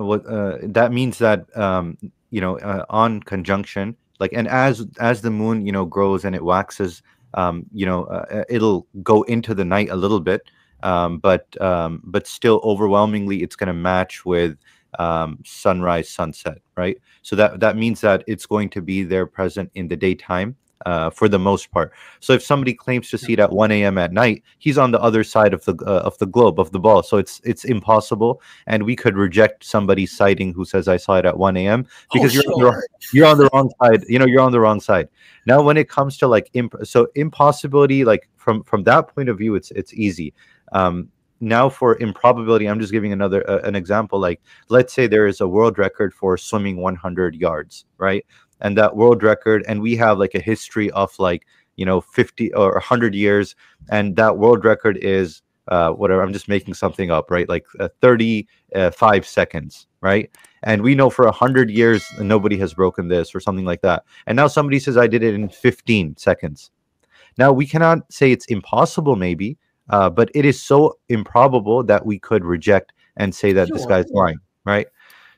what uh, that means that um, you know uh, on conjunction. Like, and as as the moon, you know, grows and it waxes, um, you know, uh, it'll go into the night a little bit, um, but um, but still overwhelmingly, it's going to match with um, sunrise, sunset, right? So that that means that it's going to be there present in the daytime uh, for the most part. So if somebody claims to see it at one A M at night, he's on the other side of the uh, of the globe of the ball. So it's it's impossible, and we could reject somebody sighting who says I saw it at one A M because oh, you're sure. you're You're on the wrong side. You know, you're on the wrong side. Now, when it comes to like, imp so impossibility, like from, from that point of view, it's, it's easy. Um, now for improbability, I'm just giving another, uh, an example. Like, let's say there is a world record for swimming one hundred yards, right? And that world record, and we have like a history of like, you know, fifty or a hundred years. And that world record is, uh, whatever, I'm just making something up, right? Like uh, thirty-five seconds, right? And we know for a hundred years, nobody has broken this or something like that. And now somebody says, I did it in fifteen seconds. Now, we cannot say it's impossible, maybe, uh, but it is so improbable that we could reject and say that sure. this guy's lying, right?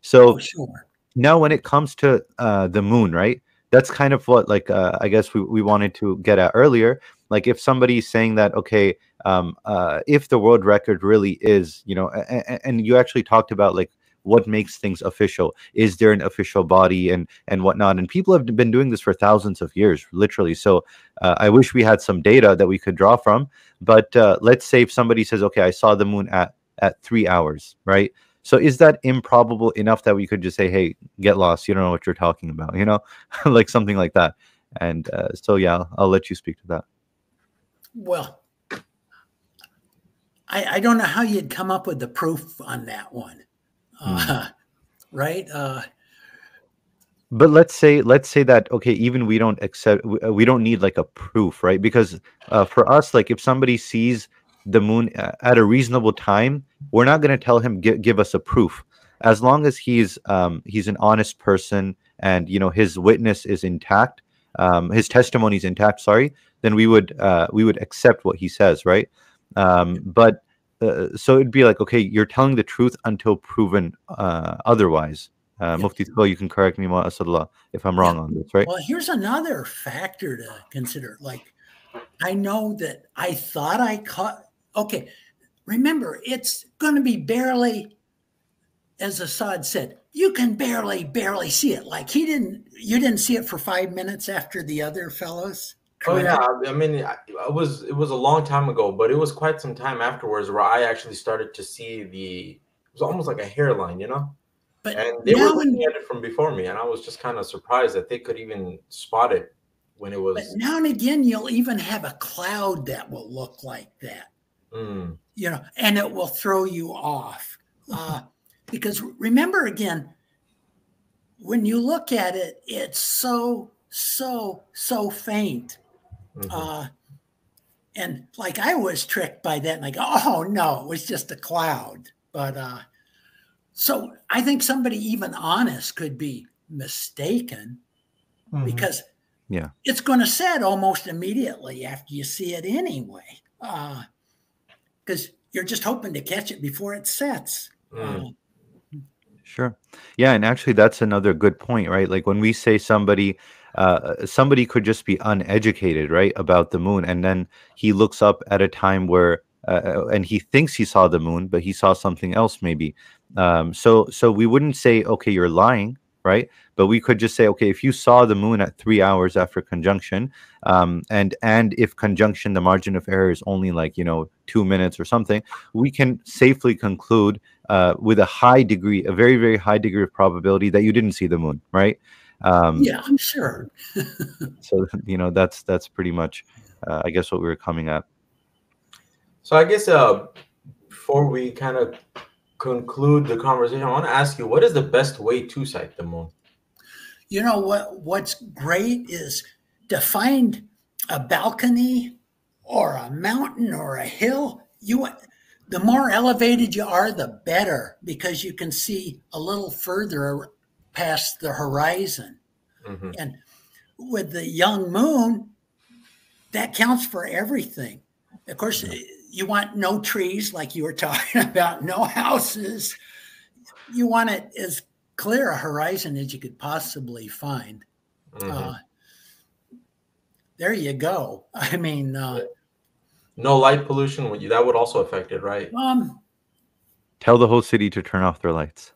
So oh, sure. now when it comes to uh, the moon, right? That's kind of what, like, uh, I guess we, we wanted to get at earlier. Like, if somebody's saying that, okay, um, uh, if the world record really is, you know, and, and you actually talked about, like, what makes things official? Is there an official body and and whatnot? And people have been doing this for thousands of years, literally. So uh, I wish we had some data that we could draw from. But uh, let's say if somebody says, okay, I saw the moon at, at three hours, right? So is that improbable enough that we could just say, hey, get lost. You don't know what you're talking about, you know, like something like that. And uh, so, yeah, I'll let you speak to that. Well, I, I don't know how you'd come up with the proof on that one. Uh, right. Uh, but let's say, let's say that, okay, even we don't accept, we don't need like a proof, right? Because uh, for us, like if somebody sees the moon at a reasonable time, we're not going to tell him, give, give us a proof. As long as he's, um, he's an honest person and, you know, his witness is intact, um, his testimony is intact, sorry, then we would, uh, we would accept what he says. Right. Um, but Uh, so it'd be like, okay, you're telling the truth until proven uh, otherwise. Uh, yep. Mufti Tufel, you can correct me, Ma'asadullah, if I'm wrong yeah. on this, right? Well, here's another factor to consider. Like, I know that I thought I caught. Okay, remember, it's going to be barely, as Asad said, you can barely, barely see it. Like he didn't, you didn't see it for five minutes after the other fellows. Correct. Oh yeah, I mean, it was it was a long time ago, but it was quite some time afterwards where I actually started to see the. It was almost like a hairline, you know. But and they were looking at it from before me, and I was just kind of surprised that they could even spot it when it was. But now and again, you'll even have a cloud that will look like that, mm. you know, and it will throw you off uh, because remember again, when you look at it, it's so so so faint. Mm-hmm. Uh, and like I was tricked by that and I go, oh no, it was just a cloud. But uh, so I think somebody even honest could be mistaken mm-hmm. because yeah, it's going to set almost immediately after you see it anyway. Uh, because you're just hoping to catch it before it sets. Mm. Uh, Sure. Yeah. And actually, that's another good point, right? Like when we say somebody, uh, somebody could just be uneducated, right, about the moon. And then he looks up at a time where uh, and he thinks he saw the moon, but he saw something else maybe. Um, so so we wouldn't say, OK, you're lying. Right. But we could just say, OK, if you saw the moon at three hours after conjunction um, and and if conjunction, the margin of error is only like, you know, two minutes or something, we can safely conclude uh, with a high degree, a very, very high degree of probability that you didn't see the moon. Right. Um, yeah, I'm sure. So, you know, that's that's pretty much, uh, I guess, what we were coming at. So I guess uh, before we kind of conclude the conversation, I want to ask you, what is the best way to sight the moon? You know, what what's great is to find a balcony or a mountain or a hill. You, the more elevated you are, the better, because you can see a little further past the horizon. Mm-hmm. And with the young moon, that counts for everything. Of course, yeah. You want no trees, like you were talking about, no houses. You want it as clear a horizon as you could possibly find. Mm-hmm. Uh, there you go. I mean, uh, no light pollution. Would you, that would also affect it, right? Um, Tell the whole city to turn off their lights.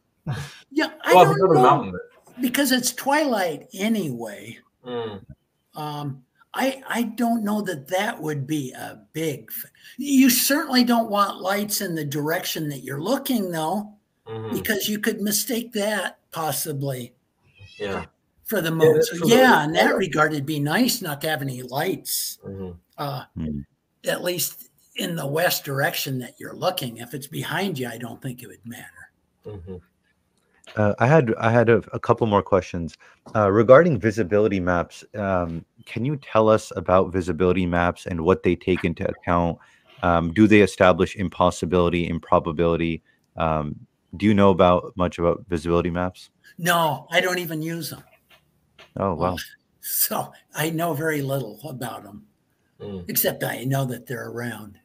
Yeah, I well, don't know, because it's twilight anyway. Mm. Um, I, I don't know that that would be a big. You certainly don't want lights in the direction that you're looking, though, mm-hmm. because you could mistake that possibly yeah. for the moon. Yeah, so, yeah, in that regard, it'd be nice not to have any lights, mm-hmm. Uh, mm-hmm. at least in the west direction that you're looking. If it's behind you, I don't think it would matter. Mm-hmm. Uh, I had I had a, a couple more questions uh, regarding visibility maps. Um, can you tell us about visibility maps and what they take into account? Um, do they establish impossibility, improbability? Um, do you know about much about visibility maps? No, I don't even use them. Oh, wow. So I know very little about them, mm. except I know that they're around.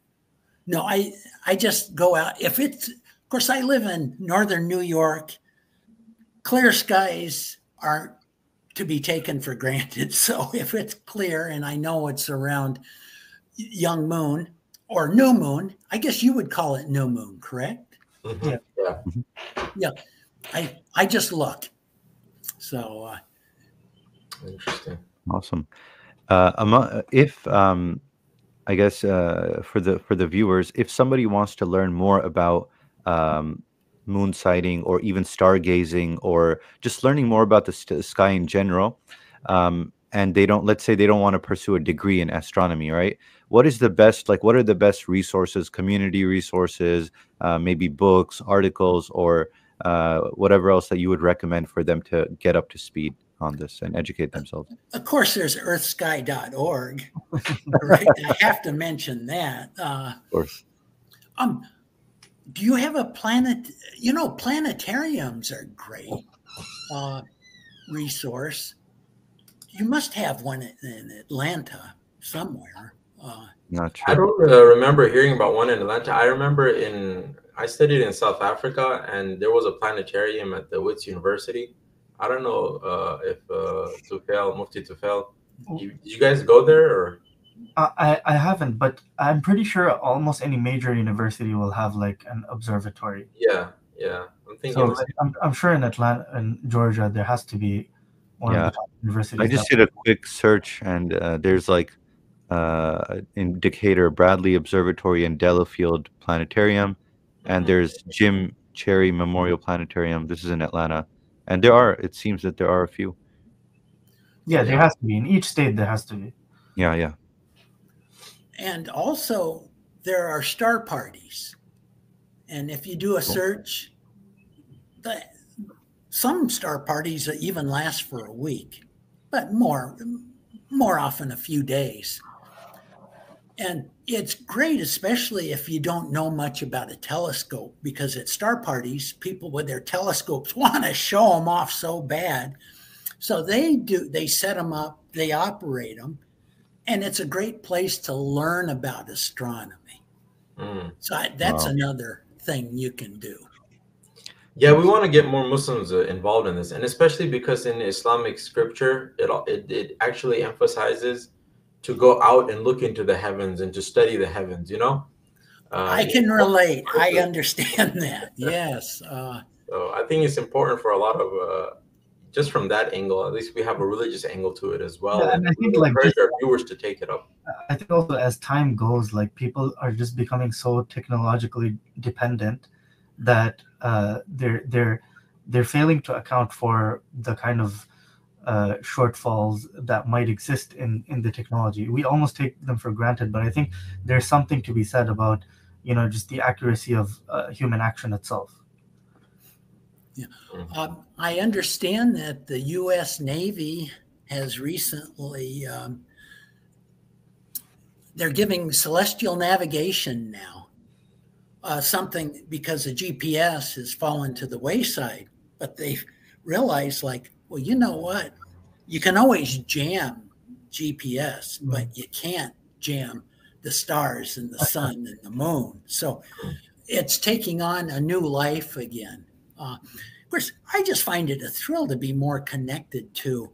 No, I I just go out. If it's, of course, I live in northern New York. Clear skies aren't to be taken for granted. So if it's clear and I know it's around young moon or new moon, I guess you would call it new moon, correct? Mm-hmm. Yeah. Yeah. Mm-hmm. Yeah. I, I just look. So. Uh, Interesting. Awesome. Uh, among, if um, I guess uh, for the, for the viewers, if somebody wants to learn more about um, moon sighting or even stargazing or just learning more about the st sky in general, um, and they don't, let's say they don't want to pursue a degree in astronomy, right? What is the best, like what are the best resources, community resources, uh, maybe books, articles, or uh, whatever else that you would recommend for them to get up to speed on this and educate themselves? Of course, there's earth sky dot org, right? I have to mention that. Uh, of course. Um, Do you have a planet? You know, planetariums are great uh, resource. You must have one in Atlanta somewhere. Uh, Not sure. I don't uh, remember hearing about one in Atlanta. I remember in I studied in South Africa, and there was a planetarium at the Wits University. I don't know uh, if uh, Tufel, Mufti Tufel, you, did you guys go there or? I, I haven't, but I'm pretty sure almost any major university will have like an observatory. Yeah, yeah. I'm thinking. So like, I'm, I'm sure in Atlanta and Georgia there has to be one yeah. of the top universities. I just did a quick search, and uh, there's like uh, in Decatur, Bradley Observatory and Delafield Planetarium, and there's Jim Cherry Memorial Planetarium. This is in Atlanta, and there are. It seems that there are a few. Yeah, there has to be in each state. There has to be. Yeah, yeah. And also, there are star parties. And if you do a search, the, some star parties even last for a week, but more, more often a few days. And it's great, especially if you don't know much about a telescope, because at star parties, people with their telescopes want to show them off so bad. So they do, they set them up, they operate them. And it's a great place to learn about astronomy. Mm. So I, that's wow. another thing you can do. Yeah, we want to get more Muslims involved in this, and especially because in Islamic scripture, it, it it actually emphasizes to go out and look into the heavens and to study the heavens, you know? Uh, I can relate. I understand that. Yes. Uh, so I think it's important for a lot of, uh, just from that angle, at least we have a religious angle to it as well. Yeah, and I think we like encourage just, our viewers to take it up. I think also as time goes, like people are just becoming so technologically dependent that uh, they're they're they're failing to account for the kind of uh, shortfalls that might exist in in the technology. We almost take them for granted, but I think there's something to be said about, you know, just the accuracy of uh, human action itself. Yeah, um, I understand that the U S Navy has recently um, they're giving celestial navigation now. Uh, something because the G P S has fallen to the wayside, but they've realized, like, well, you know what? You can always jam G P S, but you can't jam the stars and the sun and the moon. So it's taking on a new life again. Uh, of course, I just find it a thrill to be more connected to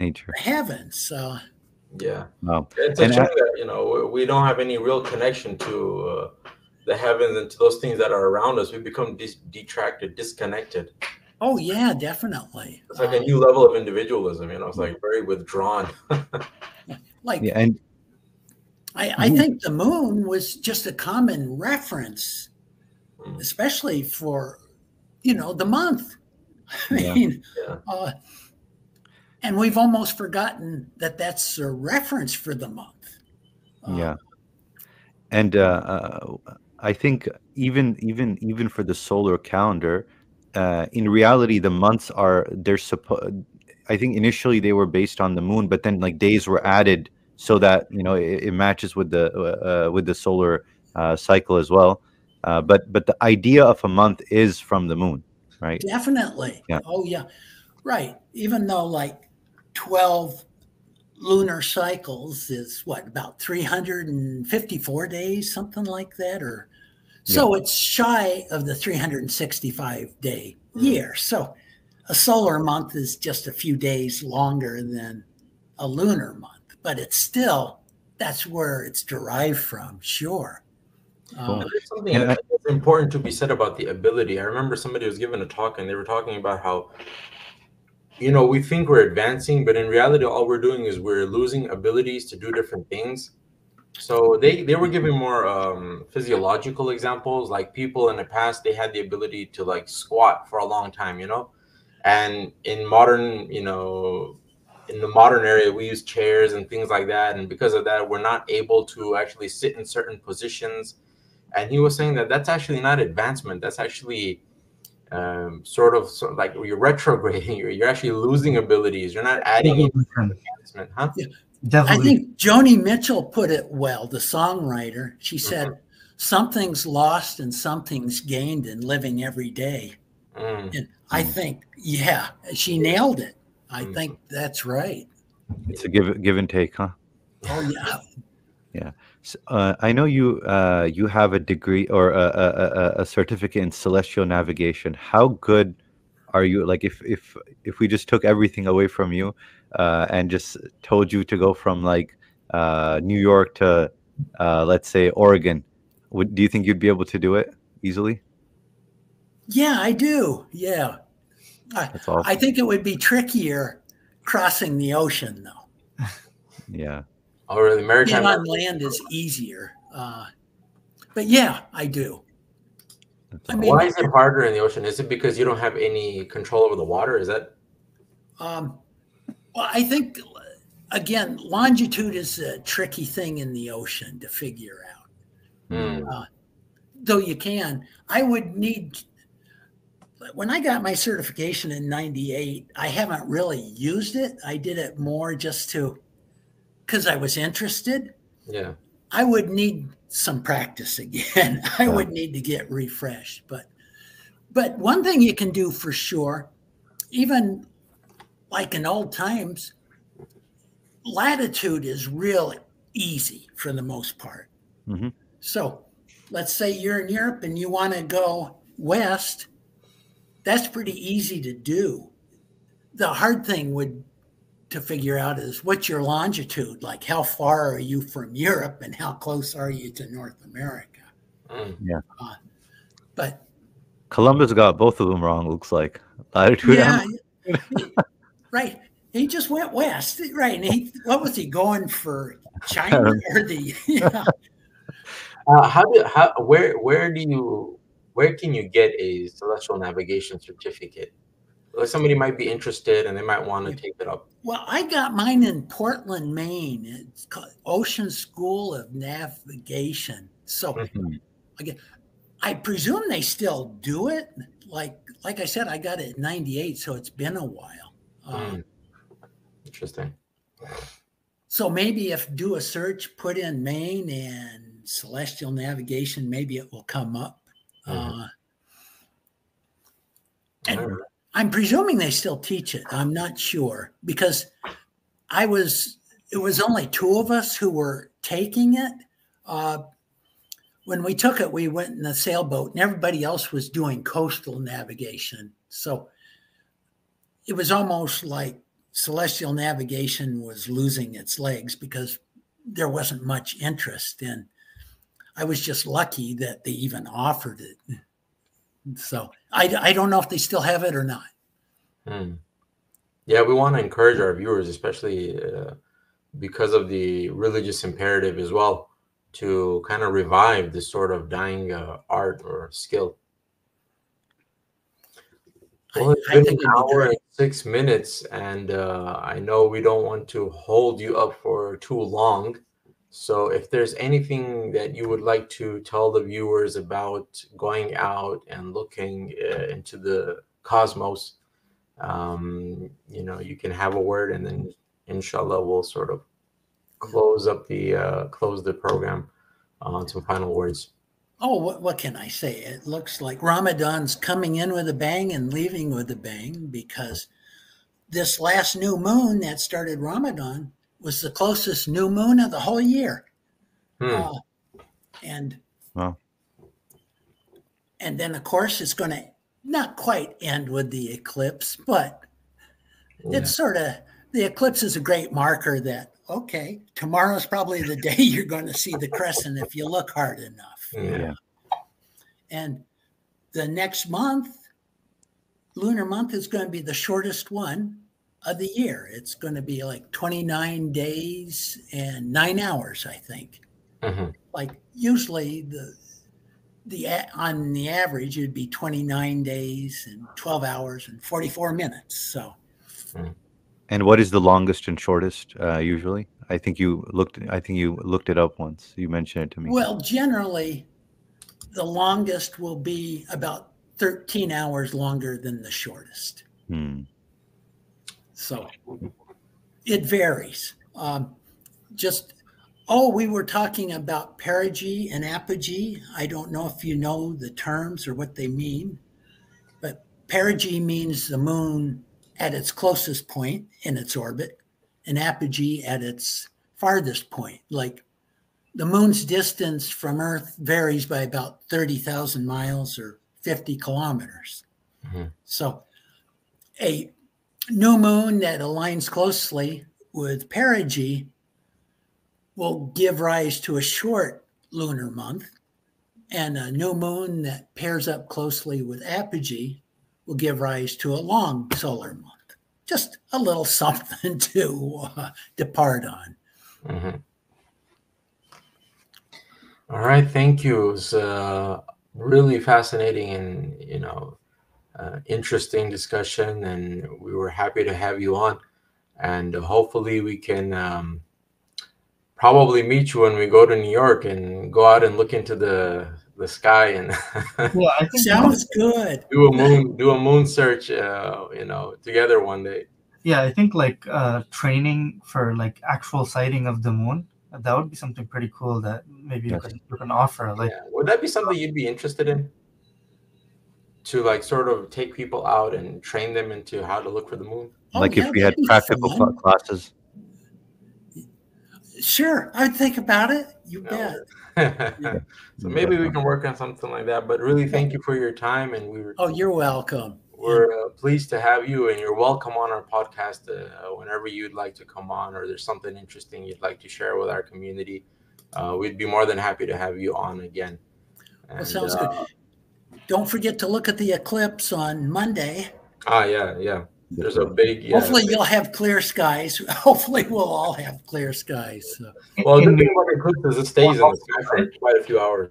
nature, the heavens. Uh, yeah, wow. It's a shame that, you know, we don't have any real connection to. Uh, the heavens and to those things that are around us. We become dis detracted, disconnected. Oh yeah, definitely. It's like um, a new level of individualism, you know, it's like very withdrawn. Like, yeah, and I, I think the moon was just a common reference, mm. especially for, you know, the month. I yeah. mean, yeah. Uh, and we've almost forgotten that that's a reference for the month. Uh, yeah. And uh, uh, I think even even even for the solar calendar, uh, in reality, the months are they're supposed. I think initially they were based on the moon, but then like days were added so that, you know, it, it matches with the uh, with the solar uh, cycle as well. Uh, but but the idea of a month is from the moon, right? Definitely. Yeah. Oh yeah, right. Even though like twelve. Lunar cycles is what, about three hundred fifty-four days, something like that, or so. Yeah. It's shy of the three hundred sixty-five day mm-hmm. year. So a solar month is just a few days longer than a lunar month, but it's still, that's where it's derived from. Sure. Um, there's something yeah. that's important to be said about the ability. I remember somebody was giving a talk and they were talking about how, you know, we think we're advancing, but in reality, all we're doing is we're losing abilities to do different things. So they, they were giving more um, physiological examples, like people in the past, they had the ability to like squat for a long time, you know, and in modern, you know, in the modern area, we use chairs and things like that. And because of that, we're not able to actually sit in certain positions. And he was saying that that's actually not advancement. That's actually Um, sort of, sort of like you're retrograding, you're, you're actually losing abilities. You're not adding any enhancement, huh? Yeah. Definitely. I think Joni Mitchell put it well, the songwriter. She said, mm-hmm. something's lost and something's gained in living every day. Mm. And I mm. think, yeah, she nailed it. I mm. think that's right. It's a give, give and take, huh? Oh, yeah. Yeah. So, uh, I know you uh, you have a degree or a, a, a certificate in celestial navigation. How good are you? Like, if if if we just took everything away from you uh, and just told you to go from like uh, New York to uh, let's say Oregon, would, do you think you'd be able to do it easily? Yeah, I do. Yeah, That's awesome. I think it would be trickier crossing the ocean, though. Yeah. Or the maritime on land is easier, uh, but yeah, I do. I mean, why is it harder in the ocean? Is it because you don't have any control over the water? Is that? Um, well, I think again, longitude is a tricky thing in the ocean to figure out. Hmm. Uh, though you can, I would need. When I got my certification in ninety-eight, I haven't really used it. I did it more just to. Because I was interested. Yeah, I would need some practice again. I yeah. would need to get refreshed. But but one thing you can do for sure, even like in old times, latitude is really easy for the most part. Mm-hmm. So let's say you're in Europe and you want to go west. that's pretty easy to do. The hard thing would to figure out is what's your longitude? Like how far are you from Europe and how close are you to North America? Yeah. Uh, but Columbus got both of them wrong, looks like. Latitude. Yeah. he, right. He just went west. Right. And he, what was he going for? China or the yeah. Uh, how do how where where do you where can you get a celestial navigation certificate? Well, somebody might be interested and they might want to take it up. Well, I got mine in Portland, Maine. It's called Ocean School of Navigation. So mm-hmm. again, I presume they still do it. Like like I said, I got it in ninety-eight, so it's been a while. Um, mm. Interesting. So maybe if do a search, put in Maine and celestial navigation, maybe it will come up. Mm-hmm. Uh, and mm. I'm presuming they still teach it. I'm not sure because I was, it was only two of us who were taking it. Uh, when we took it, we went in a sailboat and everybody else was doing coastal navigation. So it was almost like celestial navigation was losing its legs because there wasn't much interest. And I was just lucky that they even offered it. So I, I don't know if they still have it or not. Hmm. Yeah, we want to encourage our viewers, especially uh, because of the religious imperative as well, to kind of revive this sort of dying uh, art or skill. Well, it's been an hour and six minutes, and uh, I know we don't want to hold you up for too long. So if there's anything that you would like to tell the viewers about going out and looking uh, into the cosmos, um, you know, you can have a word, and then inshallah we'll sort of close up the uh, close the program on uh, some final words. Oh, what, what can I say? It looks like Ramadan's coming in with a bang and leaving with a bang, because this last new moon that started Ramadan was the closest new moon of the whole year. Hmm. Uh, and, wow. and then, of course, it's going to not quite end with the eclipse, but yeah. it's sort of, the eclipse is a great marker that, okay, tomorrow's probably the day you're going to see the crescent if you look hard enough. Yeah. Uh, and the next month, lunar month, is going to be the shortest one of the year. It's going to be like twenty-nine days and nine hours, I think. Mm-hmm. Like usually the the on the average it'd be twenty-nine days and twelve hours and forty-four minutes. So. And what is the longest and shortest uh, usually? I think you looked. I think you looked it up once. You mentioned it to me. Well, generally, the longest will be about thirteen hours longer than the shortest. Hmm. So it varies. Um, just, oh, we were talking about perigee and apogee. I don't know if you know the terms or what they mean, but perigee means the moon at its closest point in its orbit, and apogee at its farthest point. Like the moon's distance from Earth varies by about thirty thousand miles or fifty kilometers. Mm-hmm. So a new moon that aligns closely with perigee will give rise to a short lunar month, and a new moon that pairs up closely with apogee will give rise to a long solar month. Just a little something to uh, depart on. Mm-hmm. All right, thank you. It was uh, really fascinating and, you know, Uh, interesting discussion, and we were happy to have you on, and hopefully we can um, probably meet you when we go to New York and go out and look into the the sky and well, I think sounds good. Do a moon do a moon search, uh, you know, together one day. Yeah, I think like uh, training for like actual sighting of the moon, that would be something pretty cool that maybe yes. you, can, you can offer. Like, yeah. Would that be something you'd be interested in? To like sort of take people out and train them into how to look for the moon? Oh, like yeah, if we had practical fun. classes? Sure, I'd think about it. You no. bet. yeah. So maybe we can work on something like that. But really, thank you for your time. And we were. Oh, you're welcome. We're uh, pleased to have you, and you're welcome on our podcast uh, whenever you'd like to come on, or there's something interesting you'd like to share with our community. Uh, we'd be more than happy to have you on again. And, well, sounds uh, good. Don't forget to look at the eclipse on Monday. Ah, yeah, yeah. There's a big. Yeah, Hopefully, you'll have clear skies. Hopefully, we'll all have clear skies. So. Well, the thing about eclipse is it stays in the sky for quite a few hours.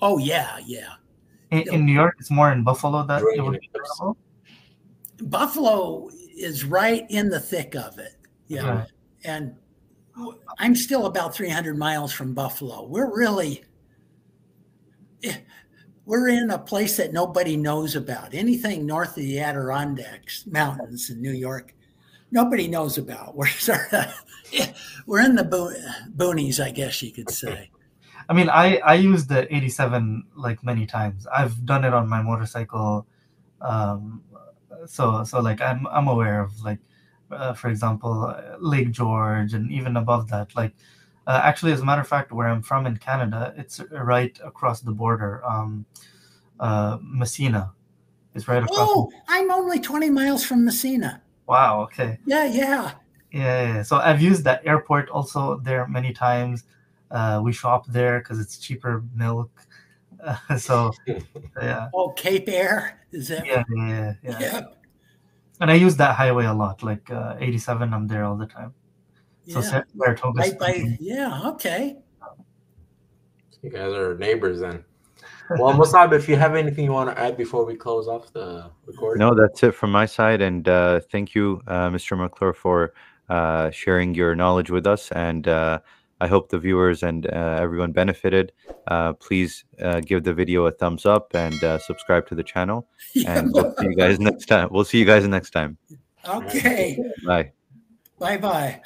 Oh yeah, yeah. In, in New York, it's more in Buffalo that it would be terrible. Buffalo is right in the thick of it. Yeah. Mm-hmm. And I'm still about three hundred miles from Buffalo. We're really, we're in a place that nobody knows about. Anything north of the Adirondacks Mountains in New York, nobody knows about. We're sort of, we're in the bo- boonies, I guess you could say. I mean, I, I use the eighty-seven like many times. I've done it on my motorcycle. Um, So, so like I'm, I'm aware of like, uh, for example, Lake George, and even above that, like, uh, actually, as a matter of fact, where I'm from in Canada, it's right across the border. Um, uh, Messina is right across. Oh, the- I'm only twenty miles from Messina. Wow. Okay. Yeah, yeah. Yeah. Yeah. So I've used that airport also there many times. Uh, we shop there because it's cheaper milk. Uh, so, yeah. Oh, Cape Air, is that? Yeah, right? yeah, yeah, yeah. And I use that highway a lot, like uh, eighty-seven. I'm there all the time. Yeah. So, right by, yeah, okay. You guys are neighbors then. Well, Musab, if you have anything you want to add before we close off the recording. No, that's it from my side, and uh, thank you, uh, Mister McClure, for uh, sharing your knowledge with us, and. Uh, I hope the viewers and uh, everyone benefited. Uh, please uh, give the video a thumbs up and uh, subscribe to the channel. Yeah. And we'll see you guys next time. We'll see you guys next time. Okay. Bye. Bye-bye.